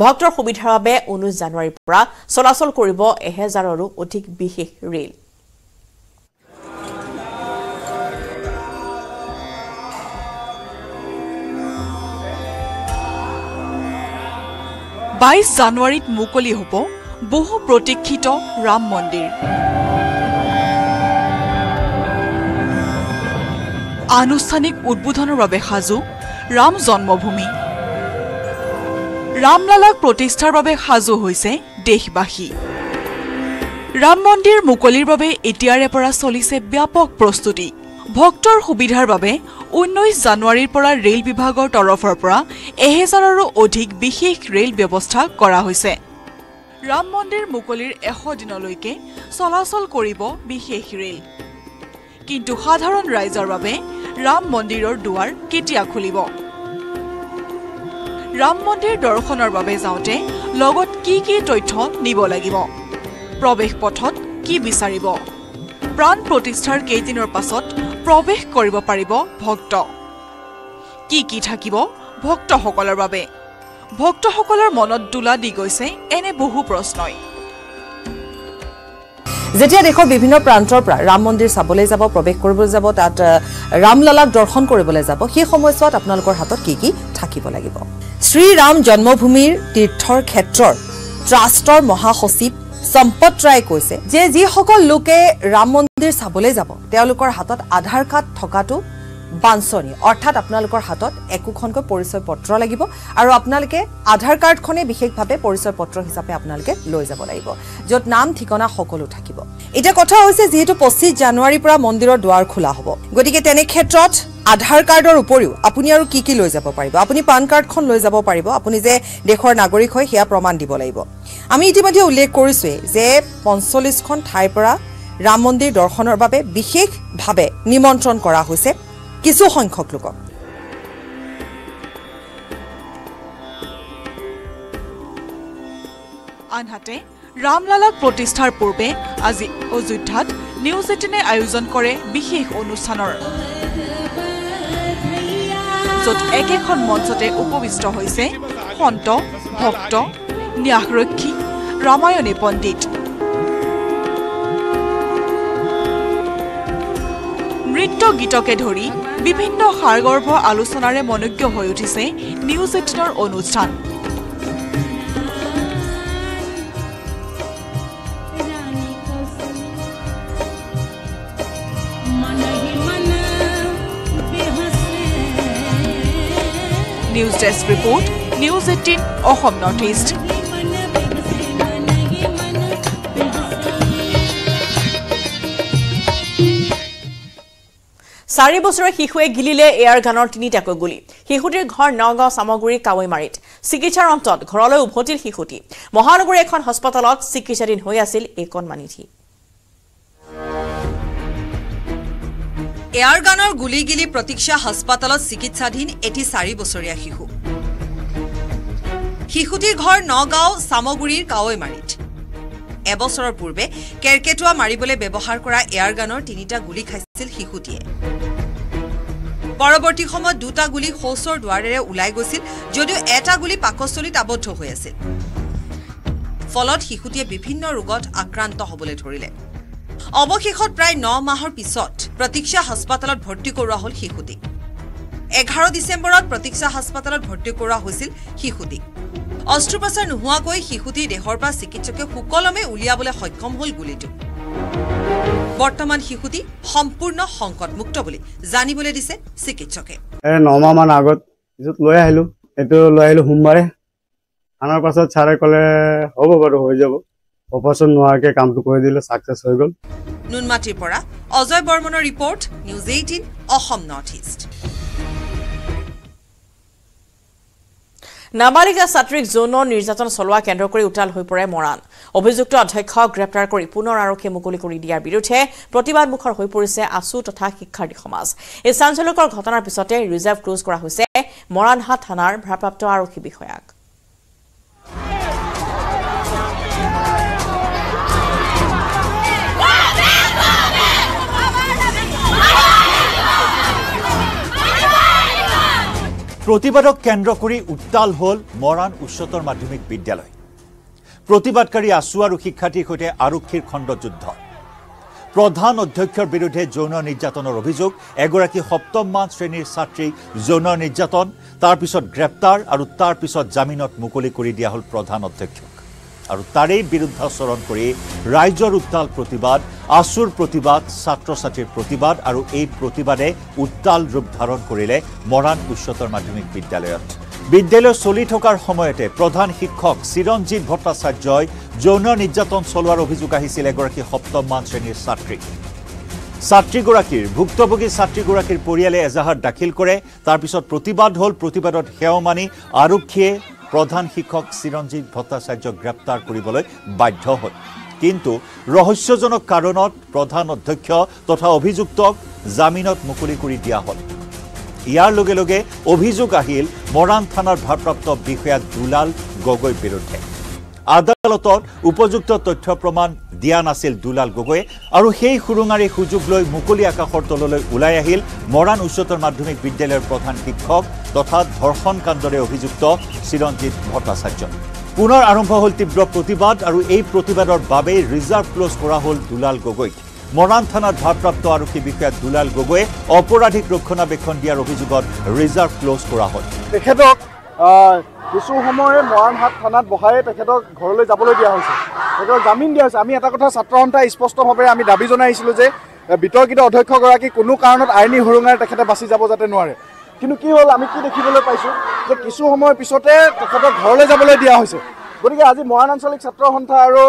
ভক্তৰ সুবিধাৰ বাবে 19 জানুৱাৰীৰ পৰা চলাচল কৰিব 1000ৰো অধিক বিশেষ rail By January, Mukoli Hopo, Boho Protekito Ram Mondir. Anustanik Udbudhan Rabe Hazu, Ram Zonmobhumi. Ram Lalak Protestar Rabe Hazu Hose, Dehbahi. Ram Mondir Mukoli Rabe, Etiare Para Solise Biapok Prostudi. Bhoktor Hubidhar Babe, 19 জানুৱাৰীৰ পৰা rail বিভাগৰ তৰফৰ পৰা 1000ৰো অধিক বিশেষ rail ব্যৱস্থা কৰা হৈছে। ৰাম মন্দিৰ মুকলিৰ 100 দিনলৈকে চলাচল কৰিব বিশেষ ৰেল। কিন্তু সাধাৰণ ৰাইজৰ বাবে ৰাম মন্দিৰৰ দুৱাৰ কেতিয়া খুলিব? ৰাম মন্দিৰ দৰ্শনৰ বাবে যাওঁতে লগত কি তথ্য নিব লাগিব? প্ৰৱেশ পথত কি বিচাৰিব? প্ৰাণ প্ৰতিষ্ঠাৰ কেইদিনৰ পাছত প্ৰৱেশ কৰিব পাৰিব ভক্ত কি থাকিব ভক্তসকলৰ বাবে ভক্তসকলৰ মনত দুলা দি গৈছে এনে বহু প্ৰশ্নই যেতিয়া দেখো বিভিন্ন প্ৰান্তৰ পৰা ৰাম মন্দিৰ চাবলৈ যাব প্ৰৱেশ কৰিবলৈ যাব তাত ৰামলালাক দৰ্শন কৰিবলৈ যাব সেই সময়ছোৱাত আপোনালোকৰ হাতত কি থাকিব লাগিব শ্ৰী ৰাম জন্মভূমিৰ তীৰ্থৰ ক্ষেত্ৰৰ ট্ৰাষ্টৰ মহাসচিব সম্পদ ৰায় কৈছে যে যিসকল লোকে ৰাম মন্দিৰ চাবলৈ যাব তেওঁলোকৰ হাতত আধাৰ কাৰ্ড থকাটো বাঞ্ছনীয় অৰ্থাৎ আপোনালোকৰ হাতত একোখনকৈ পৰিচয় পত্ৰ লাগিব আৰু আপোনালকে আধাৰ কাৰ্ডখনে বিশেষভাৱে পৰিচয় পত্ৰ হিচাপে আপোনালকে লৈ যাব লাগিব যত নাম ঠিকনা সকলো থাকিব এটা কথা হৈছে যেহেতু 25 জানুৱাৰী পৰা মন্দিৰৰ দুৱাৰ খোলা হ'ব গতিকে তেনে ক্ষেত্ৰত আধাৰ কাৰ্ডৰ উপৰিও আপুনি আৰু কি লৈ যাব পাৰিব আপুনি পান কাৰ্ডখন লৈ যাব পাৰিব আপুনি যে দেশৰ নাগৰিক হয় সেয়া প্ৰমাণ দিব লাগিব আমি ইতিমধ্যে উল্লেখ কৰিছোৱে যে 45 খন ঠাইৰ পৰা ৰাম মন্দিৰ দৰ্শনৰ বাবে বিশেষ ভাৱে নিমন্ত্ৰণ কৰা হৈছে কিছু সংখ্যক লোক আনহাতে ৰামলালাক প্ৰতিষ্ঠাৰ পূৰ্বে আজি অযোধ্যাত নিউজ 18 আয়োজন কৰে বিশেষ অনুষ্ঠানৰ য'ত একেখন মঞ্চতে উপবিষ্ট হৈছে সন্ত ভক্ত ন্যাসৰক্ষী ৰামায়ণী পণ্ডিত নৃত্য গীতকে ধৰি বিভিন্ন হাৰগৰ্ভ আলোচনাৰে মনোজ্ঞ হৈ উঠিছে নিউজ 18ৰ অনুষ্ঠান News Desk Report, News 18, Assam North East. Sari Bosura Hihue Gilile Air Ganotini Takoguli. He hooded her Naga Samaguri Kawi Marit. Sikichar on Todd, Korolo Hotel Hihuti. Mohanagore Ekon Hospitalot, Sikichar in Hoyasil Ekon Maniti. Air Ganor Guligili Protiksha Hospitalot Sikitsadin, Eti Sari Bosuria Hihu. He hooded her Naga Samaguri Kawi Marit. Ebosor Purbe, Kerketua Maribole Beboharkora Air Ganor Tinita Gulikhil Hihuti. পরবর্তী সময় দুটা গুলি হোসৰ দুৱাৰেৰে উলাই গৈছিল যদিও এটা গুলি পাকস্থলীত আবদ্ধ হৈ আছিল ফলত শিশুটিয়ে বিভিন্ন ৰোগত আক্ৰান্ত হ'বলৈ ধৰিলে অৱশেষত প্ৰায় 9 মাহৰ পিছত প্ৰতীক্ষা হাসপাতালত ভৰ্তি কৰোৱা হ'ল শিশুটিক 11 ডিসেম্বৰত প্ৰতীক্ষা হাসপাতালত ভৰ্তি কৰোৱা হৈছিল শিশুটিক অস্ত্ৰোপচাৰ নোহোৱাকৈ শিশুটি দেহৰ পৰা চিকিৎসকে সুকলমে উলিয়াবলৈ সক্ষম হ'ল গুলিটো বর্তমান হিকুতি সম্পূর্ণ সংকট মুক্ত বলি জানি বলে দিছে চিকিৎসকে এ 9 মাহ মান আগত ইজত লৈ আহিলো এটো লৈ আহিলো হুমবারে আনার পাছত ছাৰে কলে হ'ব বাৰু হৈ যাব অপাৰেশন নোৱাকে কামটো কৰি দিলে সাকসেস হৈ গল নুনমাটিৰ পৰা অজয় বৰ্মনৰ report news 18 Assam north east নাবালিকা ছাত্ৰীক জনৰ নিৰ্যাতন চলোৱা কেন্দ্ৰ কৰি উঠাল হৈ পৰে মৰাণ অভিযুক্ত অধ্যক্ষ গ্ৰেপ্তাৰ কৰি পুনৰ আৰক্ষী মুকলি কৰি দিয়াৰ বিৰুদ্ধে প্ৰতিবাদ মুখৰ হৈ পৰিছে আছু তথা শিক্ষাৰ্থী সমাজ এই সাংসলকৰ ঘটনাৰ পিছতে ৰিজাৰ্ভ ক্লোজ কৰা হৈছে মৰাণহাট থানাৰ ভাৰপ্ৰাপ্ত আৰক্ষী বিষয়াক প্ৰতিবাদক কেন্দ্ৰ কৰি উত্তাল হল মৰাণ উচ্চতৰ মাধ্যমিক বিদ্যালয় প্ৰতিবাদকাৰী আছু আৰু শিক্ষাৰ্থীৰ সৈতে আৰক্ষীৰ খণ্ড যুদ্ধ প্ৰধান অধ্যক্ষৰ বিৰুদ্ধে যৌন নিৰ্যাতনৰ অভিযোগ এগৰাকী সপ্তমমান শ্ৰেণীৰ ছাত্ৰীক যৌন নিৰ্যাতন তাৰ পিছত গ্ৰেপ্তাৰ আৰু তাৰ পিছত জামিনত মুকলি কৰি দিয়া হল প্ৰধান অধ্যক্ষক আৰু তাৰেই বিৰুদ্ধাচৰণ কৰি ৰাজ্যৰ উত্তাল প্ৰতিবাদ আছুৰ প্ৰতিবাদ ছাত্ৰ ছাত্ৰীৰ প্ৰতিবাদ আৰু এই প্ৰতিবাদে উত্তাল ৰূপ ধাৰণ কৰিলে মৰাণ উচ্চতৰ মাধ্যমিক বিদ্যালয়ত বিদ্যালয় চলি থকাৰ সময়তে প্ৰধান শিক্ষক চিৰঞ্জিত ভট্টাচাৰ্যই যৌন নিৰ্যাতন চলোৱাৰ অভিযোগ আহিছিল এগৰাকী সপ্তমমান শ্ৰেণীৰ ছাত্ৰীক ছাত্ৰীগৰাকীৰ ভুক্তভোগী ছাত্ৰীগৰাকীৰ পৰিয়ালে এজাহাৰ দাখিল কৰে তাৰ পিছত প্ৰতিবাদ হল প্ৰতিবাদত হেওমানি আৰক্ষীয়ে প্ৰধান শিক্ষক চিৰঞ্জিত ভট্টাচাৰ্য গ্ৰেপ্তাৰ কৰিবলৈ বাধ্য হ'ল কিন্তু ৰহস্যজনক কাৰণত প্ৰধান অধ্যক্ষ তথা অভিযুক্তক জামিনত মুকলি কৰি দিয়া হ'ল ইয়াৰ লগে লগে অভিযোগ আহিল মৰাণ থানাৰ ভাৰপ্ৰাপ্ত বিষয়া দুলাল গগৈ বিৰুদ্ধে আদালতত উপযুক্ত তথ্য প্ৰমাণ দিয়া নাছিল দুলাল গগৈ আৰু সেই সুৰুঙাৰি সুযোগ লৈ মুকলি আকাশৰ তললৈ উলাই আহিল মৰাণ উচ্চতৰ মাধ্যমিক বিদ্যালয়ৰ প্ৰধান শিক্ষক তথা ধৰ্ষণ কাণ্ডৰে অভিযুক্ত চিৰঞ্জিত ভট্টাচাৰ্য পুনৰ আৰম্ভ হ'ল তীব্ৰ প্ৰতিবাদ আৰু এই প্ৰতিবাদৰ বাবে ৰিজাৰ্ভ ক্লোজ কৰা হ'ল দুলাল গগৈক মৰাণ থানাৰ ভাৰপ্ৰাপ্ত আৰক্ষী বিষয়া দুলাল গগৈয়ে অপৰাধীক ৰক্ষণাবেক্ষণ দিয়াৰ অভিযোগত ৰিজাৰ্ভ ক্লোজ কৰা হ'ল তেখেতক কিছু সময়ে মৰাণহাট থানাত বহাই তেখেতক ঘৰলৈ যাবলৈ দিয়া হৈছে তেখেতক জামিন দিয়া হৈছে আমি এটা কথা ছাত্ৰ সন্থাই স্পষ্টভাৱে আমি দাবী জনাইছিলোঁ যে বিতৰ্কিত অধ্যক্ষগৰাকী কোনো কাৰণত আইনী সুৰুঙাৰে তেখেতে বাছি যাব যাতে নোৱাৰে কিন্তু কি হ'ল আমি কি দেখিবলৈ পাইছোঁ যে কিছু সময় পিছতে তেখেতক ঘৰলৈ যাবলৈ দিয়া হৈছে গতিকে আজি মৰাণ আঞ্চলিক ছাত্ৰ সন্থা আৰু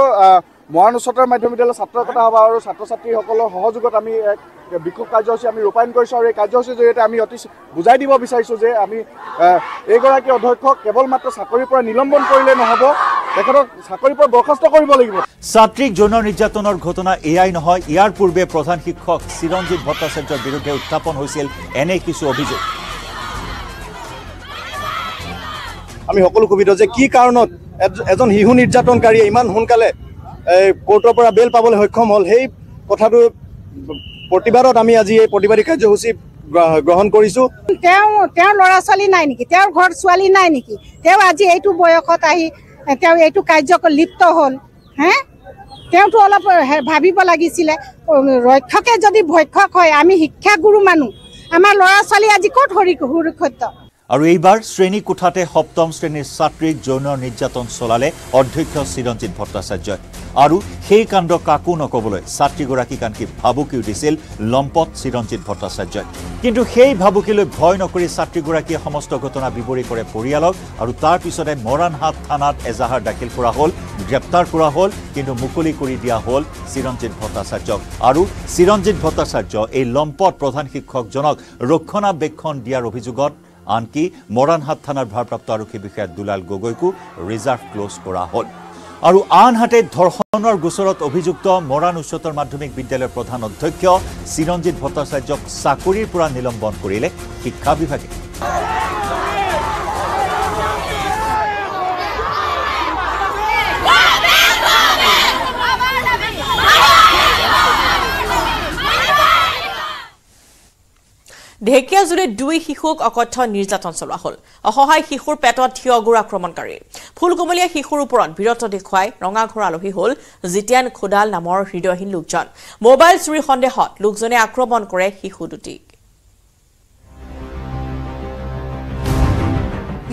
মৰাণ উচ্চতৰ মাধ্যমিক বিদ্যালয়ৰ ছাত্ৰ একতা সভা আৰু ছাত্ৰ ছাত্ৰীসকলৰ সহযোগত আমি এক বিক্ষোভ কাৰ্যসূচী আমি ৰূপায়ণ কৰিছোঁ আৰু এই কাৰ্যসূচীৰ জৰিয়তে আমি অতি বুজাই দিব বিচাৰিছোঁ যে আমি এইগৰাকী অধ্যক্ষক কেৱল মাত্ৰ চাকৰিৰ পৰা নিলম্বন কৰিলে নহ'ব তেখেতক চাকৰিৰ পৰা বৰ্খাস্ত কৰিব লাগিব ছাত্ৰীক যৌন নিৰ্যাতনৰ ঘটনা এয়াই নহয় ইয়াৰ পূৰ্বে প্ৰধান শিক্ষক চিৰঞ্জিত ভট্টাচাৰ্যৰ বিৰুদ্ধে উত্থাপন হৈছিল এনে কিছু অভিযোগ আমি সকলো কবিত যে কি কাৰণত এজন শিশু নিৰ্যাতনকাৰীয়ে ইমান সোনকালে কোৰ্টৰ পৰা বেল পাবলৈ সক্ষম হল সেই কথাটো প্ৰতিবাদত আমি আজি এই প্ৰতিবাদী কাৰ্যসূচী গ্ৰহণ কৰিছো তেওঁ লৰাছালী নাই নেকি তেওঁৰ ঘৰ ছোৱালী নাই নেকি তেওঁ আজি এইটো বয়কত আহি তেওঁ এইটো কাৰ্যক লিপ্ত হল হ্যাঁ তেওঁটো অলপ ভাবিব লাগিছিল ৰক্ষকে যদি ভক্ষক হয় আমি শিক্ষাগুৰু মানুহ আমাৰ লৰাছালী আজি কত হৰি হৰি ক্ষত আৰু এইবাৰ শ্ৰেণী কোঠাতে সপ্তম শ্ৰেণীৰ ছাত্ৰীক যৌন নিৰ্যাতন চলালে অধ্যক্ষ চিৰঞ্জিত ভট্টাচাৰ্যই আৰু সেই কাণ্ড কাকো নকবলৈ ছাত্ৰীগৰাকীক আনকি ভাবুকি উঠিছিল লম্পট চিৰঞ্জিত ভট্টাচাৰ্যই কিন্তু সেই ভাবুকিলৈ ভয় নকৰি ছাত্ৰীগৰাকীয়ে সমস্ত ঘটনা বিৱৰি কৰে পৰিয়ালক আৰু তাৰ পিছতে মৰাণহাট থানাত এজাহাৰ দাখিল কৰা হ'ল গ্ৰেপ্তাৰ কৰা হ'ল কিন্তু মুকলি কৰি দিয়া হ'ল চিৰঞ্জিত ভট্টাচাৰ্যক আৰু চিৰঞ্জিত ভট্টাচাৰ্য এই লম্পট প্ৰধান শিক্ষকজনক ৰক্ষণাবেক্ষণ দিয়াৰ অভিযোগত আনকি মৰাণহাট থানাৰ ভাৰপ্ৰাপ্ত আৰক্ষী বিষয়া দুলাল গগৈকো ৰিজাৰ্ভ ক্লোজ কৰা হ'ল আৰু আনহাতে ধৰ্ষণৰ গোচৰত অভিযুক্ত মৰাণ উচ্চতৰ মাধ্যমিক বিদ্যালয়ৰ প্ৰধান অধ্যক্ষ চিৰঞ্জিত ভট্টাচাৰ্যক চাকৰিৰ পৰা নিলম্বন কৰিলে শিক্ষা বিভাগে ঢেকিয়াজুলিত দুই শিশুক অকথ্য নিৰ্যাতন চলোৱা হ'ল অসহায় শিশুৰ পেটত থিয় গুৰ আক্ৰমণকাৰী ফুলকুমলীয়া শিশুৰ ওপৰত বিৰত দেখুৱাই ৰঙাঘৰ আলহী হ'ল জিতিয়ান খোদাল নামৰ হৃদয়হীন লোকজন মোবাইল চুৰি সন্দেহত লোকজনে আক্ৰমণ কৰে শিশু দুটিক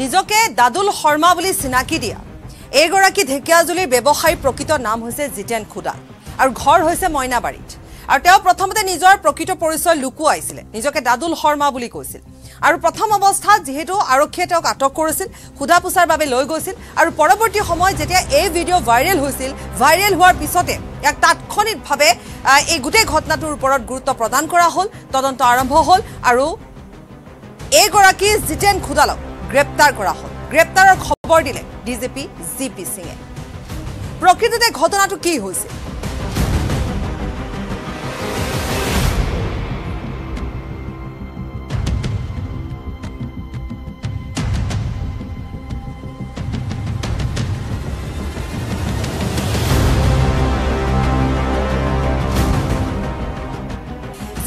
নিজকে দাদুল শৰ্মা বুলি চিনাকি দিয়া এইগৰাকী ঢেকিয়াজুলিৰ ব্যৱসায়ী প্ৰকৃত নাম হৈছে জিতিয়ান খোদাল আৰু ঘৰ হৈছে মইনাবাৰীত আৰু তেওঁ প্ৰথমতে নিজৰ প্ৰকৃত পৰিচয় লুকুৱাইছিল নিজকে দাদুল শৰ্মা বুলি কৈছিল আৰু প্ৰথম অৱস্থাত যেহেতু আৰক্ষীয়ে তেওঁক আটক কৰিছিল খুদাপুছাৰ বাবে লৈ গৈছিল আৰু পৰৱৰ্তী সময়ত যেতিয়া এই ভিডিঅ' ভাইৰেল হৈছিল ভাইৰেল হোৱাৰ পিছতে এক তাৎক্ষণিকভাৱে এই গোটেই ঘটনাটোৰ ওপৰত গুৰুত্ব প্ৰদান কৰা হ'ল তদন্ত আৰম্ভ হ'ল আৰু এইগৰাকী জিতেন খুদালক গ্ৰেপ্তাৰ কৰা হ'ল গ্ৰেপ্তাৰৰ খবৰ দিলে ডিজিপি জি পি সিঙে প্ৰকৃততে ঘটনাটো কি হৈছিল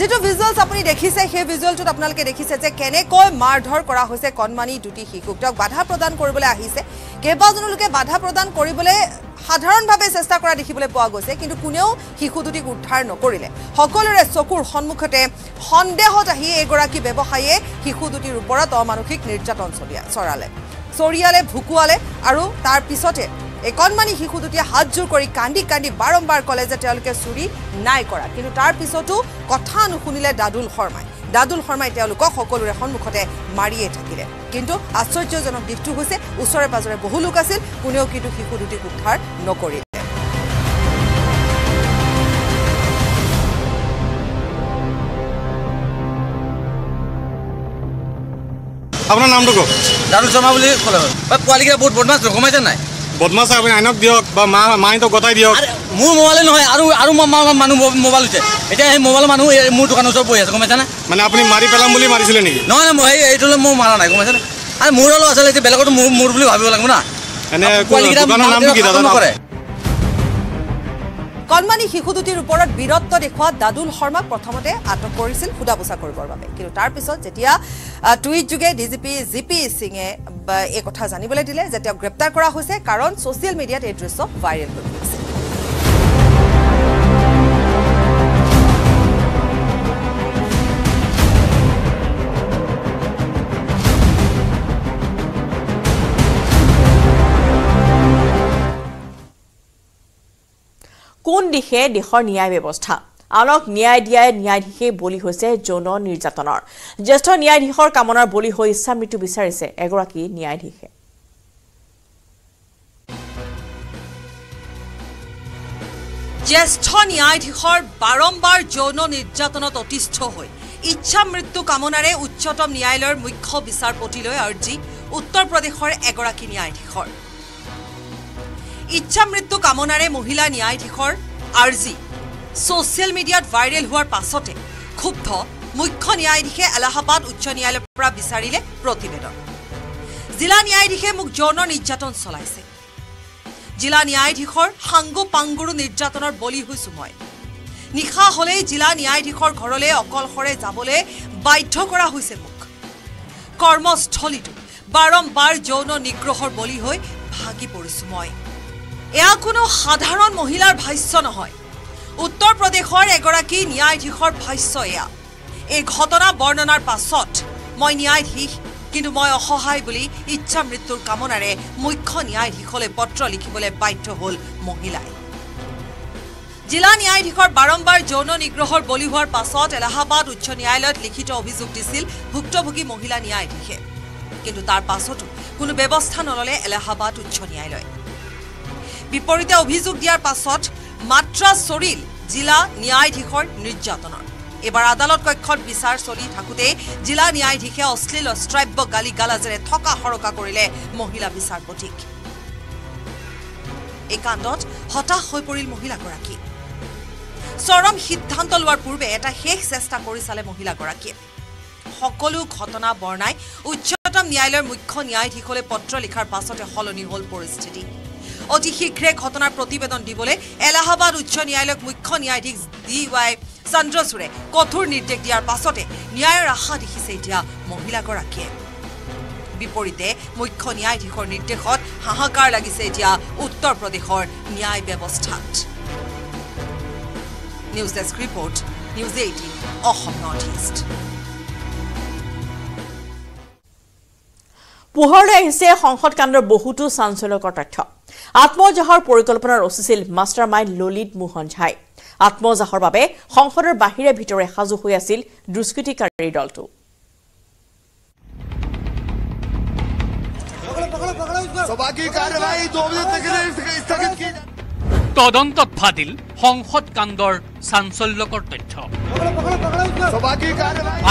যেটো ভিজুয়ালস আপুনি দেখিছে সেই ভিজুয়ালটোত আপোনালকে দেখিছে যে কেনেকৈ মাৰধৰ কৰা হৈছে কনমানি দুটি শিশুকক বাধা প্ৰদান কৰিবলৈ আহিছে কেবাজন লোকে বাধা প্ৰদান কৰিবলৈ সাধাৰণভাৱে চেষ্টা কৰা দেখিবলৈ পোৱা গৈছে কিন্তু কোনেও শিশু দুটিক উদ্ধাৰ নকৰিলে সকলোৰে চকুৰ সন্মুখতে সন্দেহত আহি এগৰাকী ব্যৱসায়ীয়ে শিশু দুটিৰ ওপৰত অমানৱিক নিৰ্যাতন চৰিয়ালে ভুকুৱালে আৰু তাৰ পিছতে একনমানি শিশু দুটিয়ে হাত জোৰ কৰি কান্দি কান্দি বাৰম্বাৰ কলে যে তেওঁলোকে চুৰি নাই কৰা কিন্তু তাৰ পিছতো কথা নুশুনিলে দাদুল শৰ্মাই তেওঁলোকক সকলোৰে সন্মুখতে মাৰিয়ে থাকিলে কিন্তু আশ্চৰ্যজনক দিশটো হৈছে ওচৰে পাজৰে বহু লোক আছিল কোনেও কিন্তু শিশু দুটিক উদ্ধাৰ নকৰিলে আপোনাৰ নামটো কওক দাদুল শৰ্মা বুলি ক'লে পোৱালিকে বহুত বদমাছ ৰকমাইছে নাই বদমাছ আপুনি আইনক দিয়ক বা মাইতো গতাই দিয়ক মোৰ মোবাইলে নহয় আৰু আৰু মানুহ মোবাইল হৈছে এতিয়া সেই মোবাইল মানুহ মোৰ দোকানৰ ওচৰত বহি আছে গম পাইছানে মানে আপুনি মাৰি পেলাম বুলি মাৰিছিলে নেকি নহয় নহয় এইটো মোৰ মাৰা নাই গম পাইছানে আৰু মোৰ অলপ আচলতে এতিয়া বেলেগতো মোৰ বুলি ভাবিব লাগিব না এনে দোকানৰ নামটো কি দাদা নকৰে কনমানি শিশু দুটিৰ ওপৰত বীৰত্ব দেখুৱা দাদুল শৰ্মাক প্ৰথমতে আটক কৰিছিল খুদাপুছা কৰিবৰ বাবে কিন্তু তাৰ পিছত যেতিয়া টুইট যোগে ডিজিপি জিপি সিঙে এই কথা জানিবলৈ দিলে যে তেওঁ গ্ৰেপ্তাৰ কৰা হৈছে কাৰণ ছ'চিয়েল মিডিয়াত এই দৃশ্য ভাইৰেল হৈ গৈছে কোন দিশে দেশৰ ন্যায় ব্যৱস্থা আনক ন্যায় দিয়া ন্যায়াধীশে বলি হৈছে যৌন নিৰ্যাতনৰ জ্যেষ্ঠ ন্যায়াধীশৰ কামনাৰ বলি হৈ ইচ্ছা মৃত্যু বিচাৰিছে এগৰাকী ন্যায়াধীশে জ্যেষ্ঠ ন্যায়াধীশৰ বাৰম্বাৰ যৌন নিৰ্যাতনত অতিষ্ঠ হৈ ইচ্ছা মৃত্যু কামনাৰে উচ্চতম ন্যায়ালয়ৰ মুখ্য বিচাৰপতিলৈ আৰ্জি উত্তৰ প্ৰদেশৰ এগৰাকী ন্যায়াধীশৰ ইচ্ছা মৃত্যু কামনাৰে মহিলা ন্যায়াধীশৰ আৰ্জি ছ'চিয়েল মিডিয়াত ভাইৰেল হোৱাৰ পাছতে ক্ষুব্ধ মুখ্য ন্যায়াধীশে এলাহাবাদ উচ্চ ন্যায়ালয়ৰ পৰা বিচাৰিলে প্ৰতিবেদন জিলা ন্যায়াধীশে মোক যৌন নিৰ্যাতন চলাইছে জিলা ন্যায়াধীশৰ সাংগু পাংগুৰু নিৰ্যাতনৰ বলি হৈছোঁ মই নিশা হ'লেই জিলা ন্যায়াধীশৰ ঘৰলৈ অকলশৰে যাবলৈ বাধ্য কৰা হৈছে মোক কৰ্মস্থলীটো বাৰম্বাৰ যৌন নিগ্ৰহৰ বলি হৈ ভাগি পৰিছোঁ মই এয়া কোনো সাধাৰণ মহিলাৰ ভাষ্য নহয় উত্তৰ প্ৰদেশৰ এগৰাকী ন্যায়াধীশৰ ভাষ্য এয়া এই ঘটনা বৰ্ণনাৰ পাছত মই ন্যায়াধীশ কিন্তু মই অসহায় বুলি ইচ্ছা মৃত্যুৰ কামনাৰে মুখ্য ন্যায়াধীশলৈ পত্ৰ লিখিবলৈ বাধ্য হ'ল মহিলা জিলা ন্যায়াধীশৰ বাৰম্বাৰ যৌন নিগ্ৰহৰ বলি হোৱাৰ পাছত এলাহাবাদ উচ্চ ন্যায়ালয়ত লিখিত অভিযোগ দিছিল ভুক্তভোগী মহিলা ন্যায়াধীশে কিন্তু তাৰ পাছতো কোনো ব্যৱস্থা নললে এলাহাবাদ উচ্চ ন্যায়ালয় বিপৰীতে অভিযোগ দিয়াৰ পাছত মাত্ৰা সৰিল জিলা ন্যায়াধীশৰ নিৰ্যাতনৰ এবাৰ আদালত কক্ষত বিচাৰ চলি থাকুতে জিলা ন্যায়াধীশে অশ্লীল অশ্ৰাব্য গালি গালাজেৰে থকা হৰকা কৰিলে মহিলা বিচাৰপতিক এই কাণ্ডত হতাশ হৈ পৰিল মহিলা গৰাকী চৰম সিদ্ধান্ত লোৱাৰ পূৰ্বে এটা শেষ চেষ্টা কৰিছালে মহিলা গৰাকী সকলো ঘটনা বৰ্ণাই উচ্চতম ন্যায়ালয়ৰ মুখ্য ন্যায়াধীশলৈ পত্ৰ লিখাৰ পাছতে হলনি হল পৰিস্থিতি অতি শীঘ্ৰে ঘটনাৰ প্ৰতিবেদন দিবলৈ এলাহাবাদ উচ্চ ন্যায়ালয়ক মুখ্য ন্যায়াধীশ ডি ৱাই চন্দ্ৰচূড়ে কঠোৰ নিৰ্দেশ দিয়াৰ পাছতে ন্যায়ৰ আশা দেখিছে এতিয়া মহিলাগৰাকীয়ে বিপৰীতে মুখ্য ন্যায়াধীশৰ নিৰ্দেশত হাহাকাৰ লাগিছে এতিয়া উত্তৰ প্ৰদেশৰ ন্যায় ব্যৱস্থাত news desk report news 18 Assam north east পোহৰলৈ আহিছে সংসদ কাণ্ডৰ বহুতো চাঞ্চল্যকৰ তথ্য আত্মজাহৰ পৰিকল্পনা ৰচিছিল মাষ্টাৰমাইণ্ড ললিত মোহন ঝাই আত্মজাহৰ বাবে সংসদৰ বাহিৰে ভিতৰে হাজু হৈ আছিল দুষ্কৃতিকাৰী দলটো তদন্তত ফাদিল সংসদ কাণ্ডৰ চাঞ্চল্যকৰ তথ্য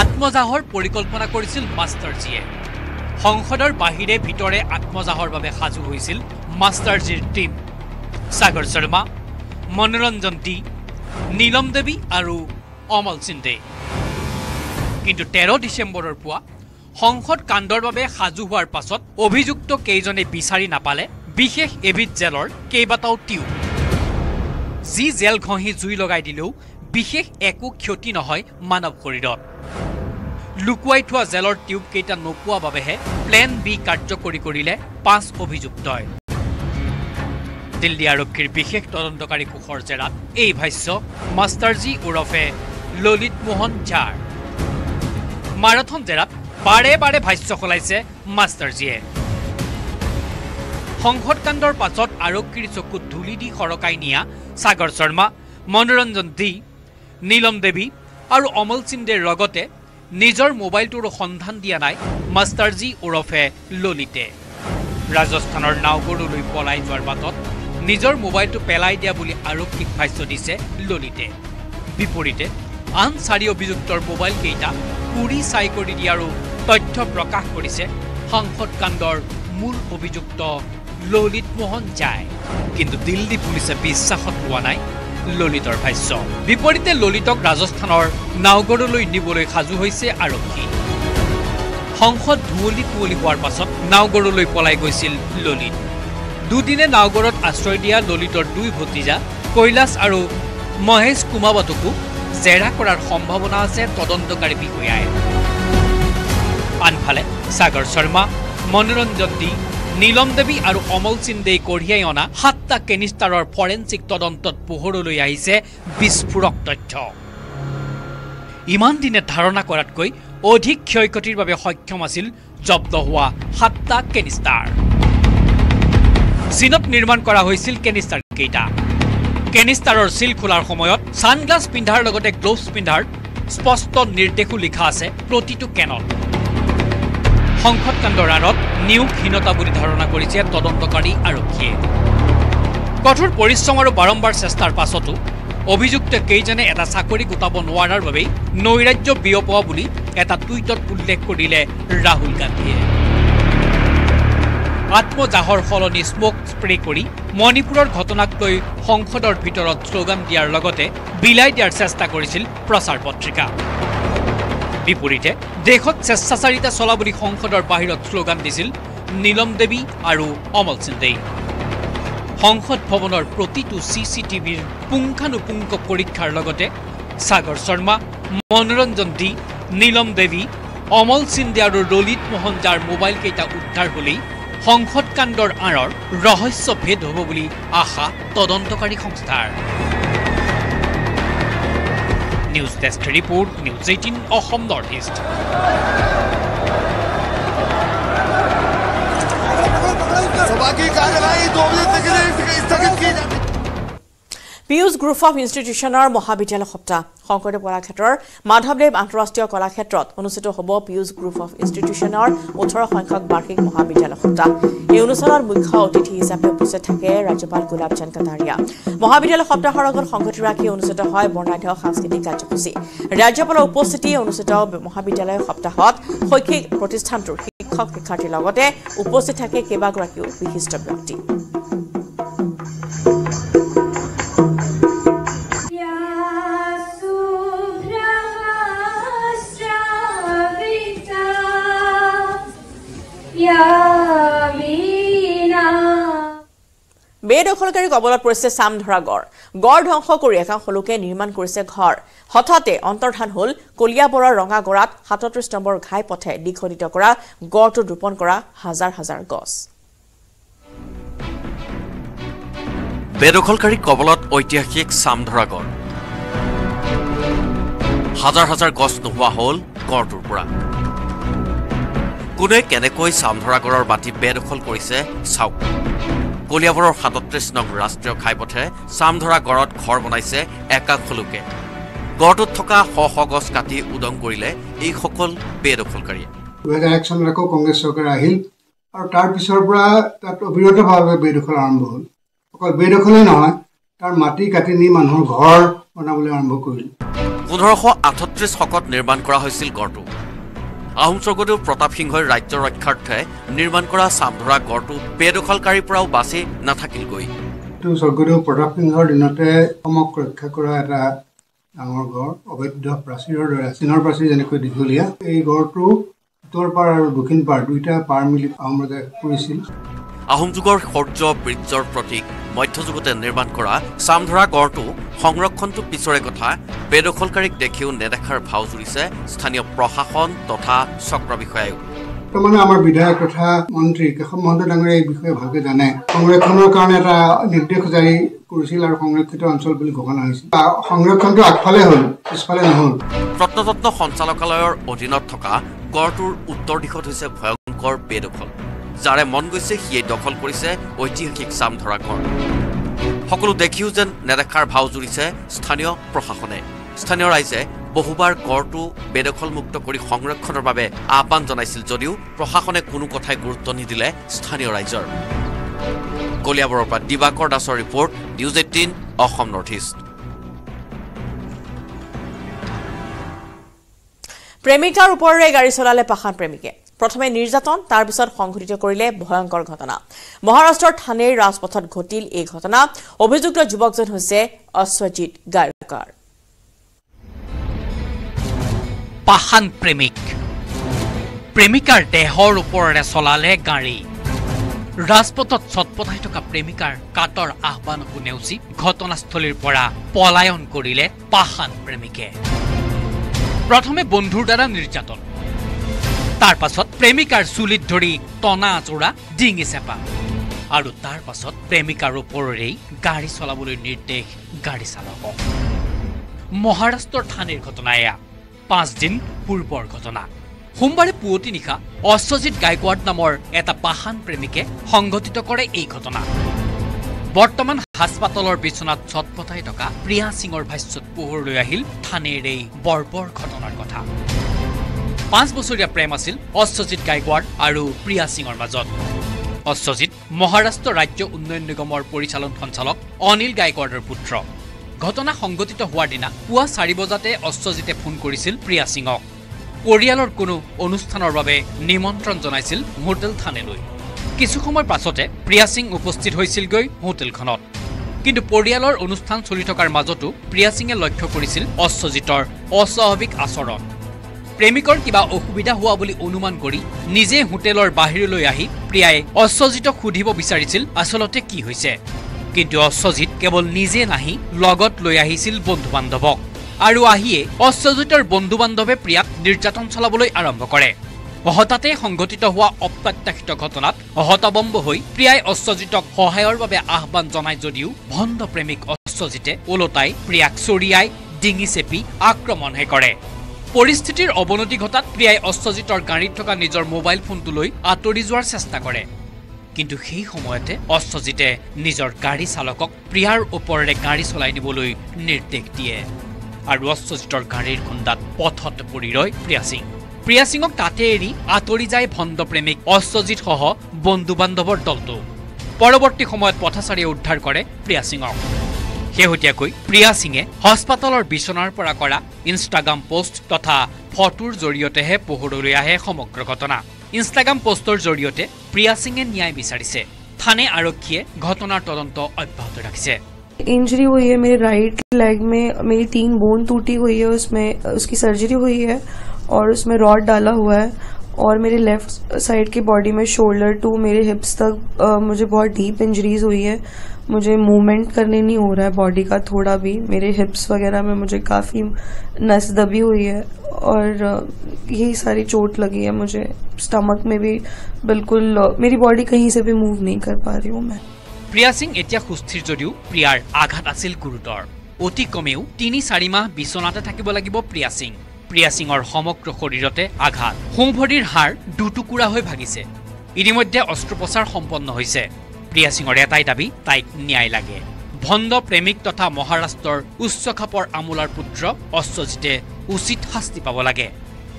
আত্মজাহৰ পৰিকল্পনা কৰিছিল মাষ্টাৰজিয়ে সংসদৰ বাহিৰে ভিতৰে আত্মজাহৰ বাবে হাজু হৈছিল মাষ্টাৰজিৰ টিম সাগৰ শৰ্মা মনোৰঞ্জন ডি নীলম দেৱী আৰু অমল সিন্ধে কিন্তু 13 ডিসেম্বৰৰ পুৱা সংসদ কাণ্ডৰ বাবে হাজু হোৱাৰ পাছত অভিযুক্ত কেইজনে বিচাৰি নাপালে বিশেষ এবিধ জেলৰ কেইবাটাও টিউ যি জেল ঘঁহি জুই লগাই দিলেও বিশেষ একো ক্ষতি নহয় মানৱ শৰীৰত লুকুৱাই থোৱা জেলৰ টিউব কেইটা নোপোৱা বাবেহে প্লেন বি কাৰ্যকৰী কৰিলে 5 অভিযুক্তই দিল্লী আৰক্ষীৰ বিশেষ তদন্তকাৰী কোষৰ জেৰাত এই ভাষ্য মাষ্টাৰজি ওৰফে ললিত মোহন ঝাৰ মাৰাথন জেৰাত বাৰে বাৰে ভাষ্য খলাইছে মাষ্টাৰজিয়ে সংসদ কাণ্ডৰ পাছত আৰক্ষীৰ চকুত ধূলি দি সৰকাই নিয়া সাগৰ শৰ্মা মনোৰঞ্জন ডি নীলম দেৱী আৰু অমল সিন্ধেৰ লগতে নিজৰ মোবাইলটোৰ সন্ধান দিয়া নাই মাষ্টাৰজি ওৰফে ললিতে ৰাজস্থানৰ নাওগড়লৈ পলাই যোৱাৰ বাটত নিজৰ মোবাইলটো পেলাই দিয়া বুলি আৰক্ষীক ভাষ্য দিছে ললিতে বিপৰীতে আন 4 অভিযুক্তৰ মোবাইল কেইটা পুৰি চাই কৰি দিয়া আৰু তথ্য প্ৰকাশ কৰিছে সংসদ কাণ্ডৰ মূল অভিযুক্ত ললিত মোহন ঝাই কিন্তু দিল্লী পুলিচে বিশ্বাসত লোৱা নাই ললিতৰ ভাষ্য বিপৰীতে ললিতক ৰাজস্থানৰ নাওগড়লৈ নিবলৈ হাজু হৈছে আৰক্ষী সংসদ ধুৱলি পুৱলি হোৱাৰ পাছত নাওগড়লৈ পলাই গৈছিল ললিত দুদিনে নাওগড়ত আশ্ৰয় দিয়া ললিতৰ 2 ভতিজা কৈলাশ আৰু মহেশ কুমাবতকো জেৰা কৰাৰ সম্ভাৱনা আছে তদন্তকাৰী বিষয়াই আনফালে সাগৰ শৰ্মা মনোৰঞ্জন ডি নীলম দেৱী আৰু অমল সিন্ধে কঢ়িয়াই অনা 7টা কেনিষ্টাৰৰ ফৰেনসিক তদন্তত পোহৰলৈ আহিছে বিস্ফোৰক তথ্য ইমান দিনে ধাৰণা কৰাতকৈ অধিক ক্ষয়ক্ষতিৰ বাবে সক্ষম আছিল জব্দ হোৱা 7টা কেনিষ্টাৰ চীনত নিৰ্মাণ কৰা হৈছিল কেনিষ্টাৰ কেইটা কেনিষ্টাৰৰ সিল খোলাৰ সময়ত সানগ্লাস পিন্ধাৰ লগতে গ্লোভস পিন্ধাৰ স্পষ্ট নিৰ্দেশো লিখা আছে প্ৰতিটো কেনত সংসদ কাণ্ডৰ আঁৰত নিয়োগ হীনতা বুলি ধাৰণা কৰিছে তদন্তকাৰী আৰক্ষীয়ে কঠোৰ পৰিশ্ৰম আৰু বাৰম্বাৰ চেষ্টাৰ পাছতো অভিযুক্ত কেইজনে এটা চাকৰি গোটাব নোৱাৰাৰ বাবে নৈৰাজ্য বিয়পোৱা বুলি এটা টুইটত উল্লেখ কৰিলে ৰাহুল গান্ধীয়ে আত্মজাহৰ সলনি স্মক স্প্ৰে কৰি মণিপুৰৰ ঘটনাক লৈ সংসদৰ ভিতৰত শ্লোগান দিয়াৰ লগতে বিলাই দিয়াৰ চেষ্টা কৰিছিল প্ৰচাৰ পত্ৰিকা বিপৰীতে দেশত স্বেচ্ছাচাৰিতা চলা বুলি সংসদৰ বাহিৰত শ্লোগান দিছিল নীলম দেৱী আৰু অমল সিন্ধে সংসদ ভৱনৰ প্ৰতিটো সিসিটিভিৰ পুংখানুপুংখ পৰীক্ষাৰ লগতে সাগৰ শৰ্মা মনোৰঞ্জন ডি নীলম দেৱী অমল সিন্ধে আৰু ললিত মোহন ঝাৰ মোবাইল কেইটা উদ্ধাৰ বুলি সংসদ কাণ্ডৰ আঁৰৰ ৰহস্য ভেদ হ'ব বুলি আশা তদন্তকাৰী সংস্থাৰ news desk report news 18 Assam north east सभा की कार्यवाही 2 बजे तक स्थगित की जाती है। Pius Group of Institutioner Mohabitala Hopta, Hongkor Kolaketor, Madhavdev Antrostio Kolaketro, Unusito Hobo, Pius Group of Institutioner, Utor Hongkok Barking Mohabitala Hopta, Unusar Mukha Titi is a Pusatake, Rajapal Gulab Chan Kataria, Mohabitala Hopta Horogon Honkotraki, Unusata Hoi, Bonato Haskiti Kajapusi, Rajapal Opposity, Unusata Mohabitala Hopta Hot, Hoiki, Protestant, Hikok Katilagote, Upositake Kebagraku, Histobrati. বেদখলকাৰী কবলত পৰিছে সামধৰা গড় ধ্বংস কৰি একাংশলোকে নিৰ্মাণ কৰিছে ঘৰ হঠাতে অন্তৰ্ধান হল কলিয়াবৰা ৰঙাগৰাত 37 নম্বৰ ঘাইপথে দিখনিত কৰা গড়টো ৰোপণ কৰা হাজাৰ হাজাৰ গছ বেদখলকাৰী কবলত ঐতিহাসিক সামধৰা গড় হাজাৰ হাজাৰ গছ নোহোৱা হল গড়টোৰ পৰা কোনে কেনেকৈ সামধৰা গড়ৰ বাটি বেদখল কৰিছে চাওক Koliaboror 37 nong rastriyo khaipothe samdhora gorot ghor bonaise ekakholke gorot thoka hogos kati udong korile ei khokol bedokhol kari 2001 rakho Congress sarkar ahil aru tar pisor pura tat obirota bhabe bedokhol arambho hol okol bedokhole noy tar mati kati ni manhor ghor bonabole arambho koril 1938 hokot nirman kora hoisil gortu Ahom Soguru Pratap Singhor Rajya Rakharthe Nirman Kora Samdhora Gortu Bedokholkari Pura Basi Nathakil Goi. To Soguru Pratap Singhor Dinote Omok Rakha Kora Eta Amor Gor Obedda Prasiror Sinor Prasir Jene Koi Dikhulia. Ei Gortu Tor Par Aru Dukhin Par Duita Par Mili Amroda Purisil. Ahom Sogor Khorjo Bridger Pratik Maitho Jogote Nirman Kora Samdhora Gortu সংৰক্ষণটো পিছৰে কথা বেদখলকাৰীক দেখিও নেদেখাৰ ভাও জুৰিছে স্থানীয় প্ৰশাসন তথা চক্ৰ বিষয়াও তমানে আমাৰ বিধায়ক তথা মন্ত্ৰী কেশৱমহন্ত ডাঙৰীয়া এই বিষয়ে ভালকৈ জানে সংৰক্ষণৰ কাৰণে এটা নিৰ্দেশ জাৰি কৰিছিল আৰু সংৰক্ষিত অঞ্চল বুলি ঘোষণা হৈছিল সংৰক্ষণটো আগফালে হ'ল পিছফালে নহল প্ৰত্নতত্ত্ব সঞ্চালকালয়ৰ অধীনত থকা গড়টোৰ উত্তৰ দিশত হৈছে ভয়ংকৰ বেদখল যাৰে মন গৈছে হিয়ে দখল কৰিছে ঐতিহাসিক সামধৰা গড় সকলো দেখিও যেন নেদেখাৰ ভাও জুৰিছে স্থানীয় প্ৰশাসনে স্থানীয় ৰাইজে বহুবাৰ গড়টো বেদখলমুক্ত কৰি সংৰক্ষণৰ বাবে আহ্বান জনাইছিল যদিও প্ৰশাসনে কোনো কথাই গুৰুত্ব নিদিলে স্থানীয় ৰাইজৰ কলিয়াবৰৰ পৰা দিবাকৰ দাসৰ report news 18 Assam north east প্ৰেমিকাৰ ওপৰৰে গাড়ী চলালে পাখান প্ৰেমিকে प्रथमे निर्जातन तार बिसर संघटित करिले भयंकर घटना महाराष्ट्र थानेर राजपथत घटिल ए घटना अभियुक्त युवकजन হৈছে অশ্বজিত গায়কাৰ পাহান প্ৰেমিক প্ৰেমিকাৰ দেহৰ ওপৰৰে চলালে গাড়ী ৰাজপথত ছটপটাই থকা প্ৰেমিকাৰ কাটৰ আহ্বান শুনেউছি ঘটনাস্থলীৰ পৰা পলায়ন কৰিলে পাহান প্ৰেমিকে প্ৰথমে বন্ধুৰ দ্বাৰা নিৰ্যাতন तार पासत प्रेमिकार सुलित धरी तना जोड़ा डिंगी सेपा आरो तार पासत प्रेमिकार ओपररे गाड़ी चलाबोले निर्देश गाड़ी चालक महाराष्ट्र थानेर घटनाया 5 दिन पूर्वर घटना सोमवारे पुवती निखा অশ্বজিত গায়কোৱাড नाমৰ এটা পাহান প্ৰেমিকে সংগঠিত কৰে এই ঘটনা বৰ্তমান হাসপাতালৰ বিছনাত ছটপটাই থকা প্ৰিয়া সিঙৰ ভাষ্যত পোহৰ লৈ আহিল থানেৰ এই বৰ্বৰ ঘটনাৰ কথা 5 বছৰীয়া প্ৰেম আছিল অশ্বজিত গায়কোৱাড আৰু প্ৰিয়া সিঙৰ মাজত অশ্বজিত মহাৰাষ্ট্ৰ ৰাজ্য উন্নয়ন নিগমৰ পৰিচালন সঞ্চালক অনিল গায়কোৱাডৰ পুত্ৰ ঘটনা সংগঠিত হোৱাৰ দিনা পুৱা 4 বজাতে অশ্বজিতে ফোন কৰিছিল প্ৰিয়া সিঙক পৰিয়ালৰ কোনো অনুষ্ঠানৰ বাবে নিমন্ত্ৰণ জনাইছিল হোটেল থানেলৈ কিছু সময় পাছতে প্ৰিয়া সিং উপস্থিত হৈছিল গৈ হোটেলখনত কিন্তু পৰিয়ালৰ অনুষ্ঠান চলি থকাৰ মাজতো প্ৰিয়া সিঙে লক্ষ্য কৰিছিল অশ্বজিতৰ অস্বাভাৱিক আচৰণ প্ৰেমিকৰ কিবা অসুবিধা হোৱা বুলি অনুমান কৰি নিজে হোটেলৰ বাহিৰলৈ আহি প্ৰিয়াই অশ্বজিতক খুধিব বিচাৰিছিল আসলতে কি হৈছে কিন্তু অশ্বজিত কেৱল নিজে নাহি লগত লৈ আহিছিল বন্ধু-বান্ধৱক আৰু আহিয়ে অশ্বজিতৰ বন্ধু-বান্ধৱে প্ৰিয়াক নিৰ্যাতন চলাবলৈ আৰম্ভ কৰে হঠাতে সংঘটিত হোৱা অপ্ৰত্যাশিত ঘটনাত হতবম্ব হৈ প্ৰিয়াই অশ্বজিতক সহায়ৰ বাবে আহ্বান জনাই যদিও ভণ্ড প্ৰেমিক অশ্বজিতে ওলটাই প্ৰিয়াক চৰিয়াই ডিঙি চেপি আক্ৰমণহে কৰে পৰিস্থিতিৰ অৱনতি ঘটাত প্ৰিয়াই অশ্বজিতৰ গাড়ীত থকা নিজৰ মোবাইল ফোনটো লৈ আতৰি যোৱাৰ চেষ্টা কৰে কিন্তু সেই সময়তে অস্ত্ৰজিতে নিজৰ গাড়ী চালকক প্ৰিয়াৰ ওপৰেৰে গাড়ী চলাই নিবলৈ নিৰ্দেশ দিয়ে আৰু অস্ত্ৰজিতৰ গাড়ীৰ খুন্দাত পথত পৰি ৰয় প্ৰিয়াসিং প্ৰিয়াসিংক তাতে এৰি আতৰি যায় ভণ্ড প্ৰেমিক অস্ত্ৰজিত সহ বন্ধু বান্ধৱৰ দলটো পৰৱৰ্তী সময়ত পথাচাৰীয়ে উদ্ধাৰ কৰে প্ৰিয়াসিংক শেহতীয়াকৈ প্ৰিয়াসিংয়ে হাস্পাতালৰ বিছনাৰ পৰা কৰা ইনষ্টাগ্ৰাম পোষ্ট তথা ফটোৰ জৰিয়তেহে পোহৰলৈ আহে সমগ্ৰ ঘটনা ইনষ্টাগ্ৰাম পোষ্টৰ জৰিয়তে প্ৰিয়াসিংয়ে ন্যায় বিচাৰিছে থানে আৰক্ষীয়ে ঘটনাৰ তদন্ত অব্যাহত ৰাখিছে इंजरी हुई है मेरे राइट लेग में मेरी 3 बोन टूटी हुई है उसमें उसकी सर्जरी हुई है और उसमें रॉड डाला हुआ है और मेरे लेफ्ट साइड की बॉडी में शोल्डर टू मेरे हिप्स तक मुझे बहुत डीप इंजरीज हुई है मुझे मूवमेंट करने नहीं हो रहा है बॉडी का थोड़ा भी मेरे हिप्स वगैरह में मुझे काफ़ी नस दबी हुई है और यही सारी चोट लगी है मुझे स्टमक में भी बिल्कुल मेरी बॉडी कहीं से भी मूव नहीं कर पा रही हूँ मैं प्रिया सिंह एतिया सुस्थिर जदिव प्रियार आघात आसिल गुरुतर अति कमेउ 3-4 माह बिछनाते थाकिब लागिब प्रिया सिंहर समग्र शरीरते आघात हुंभरिर हार दुटुकुरा होय भागिसे इतिमध्ये अस्त्रोपचार सम्पन्न होइसे प्रिया सिंहर एटाई दाबी ताइक न्याय लागे भण्ड प्रेमिक तथा महाराष्ट्रर उच्च खापर आमुलार पुत्र अस्त्रजिते उचित शास्ति पाब लागे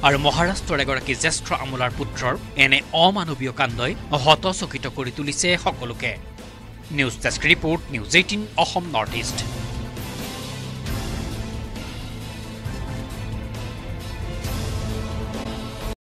और महाराष्ट्रर एगराकी ज्येष्ठ आमुलार पुत्रर एने अमानवीय काण्डय हतचकित करि तुलिसे सकलोके News Desk Report, News 18, Ahom Northeast.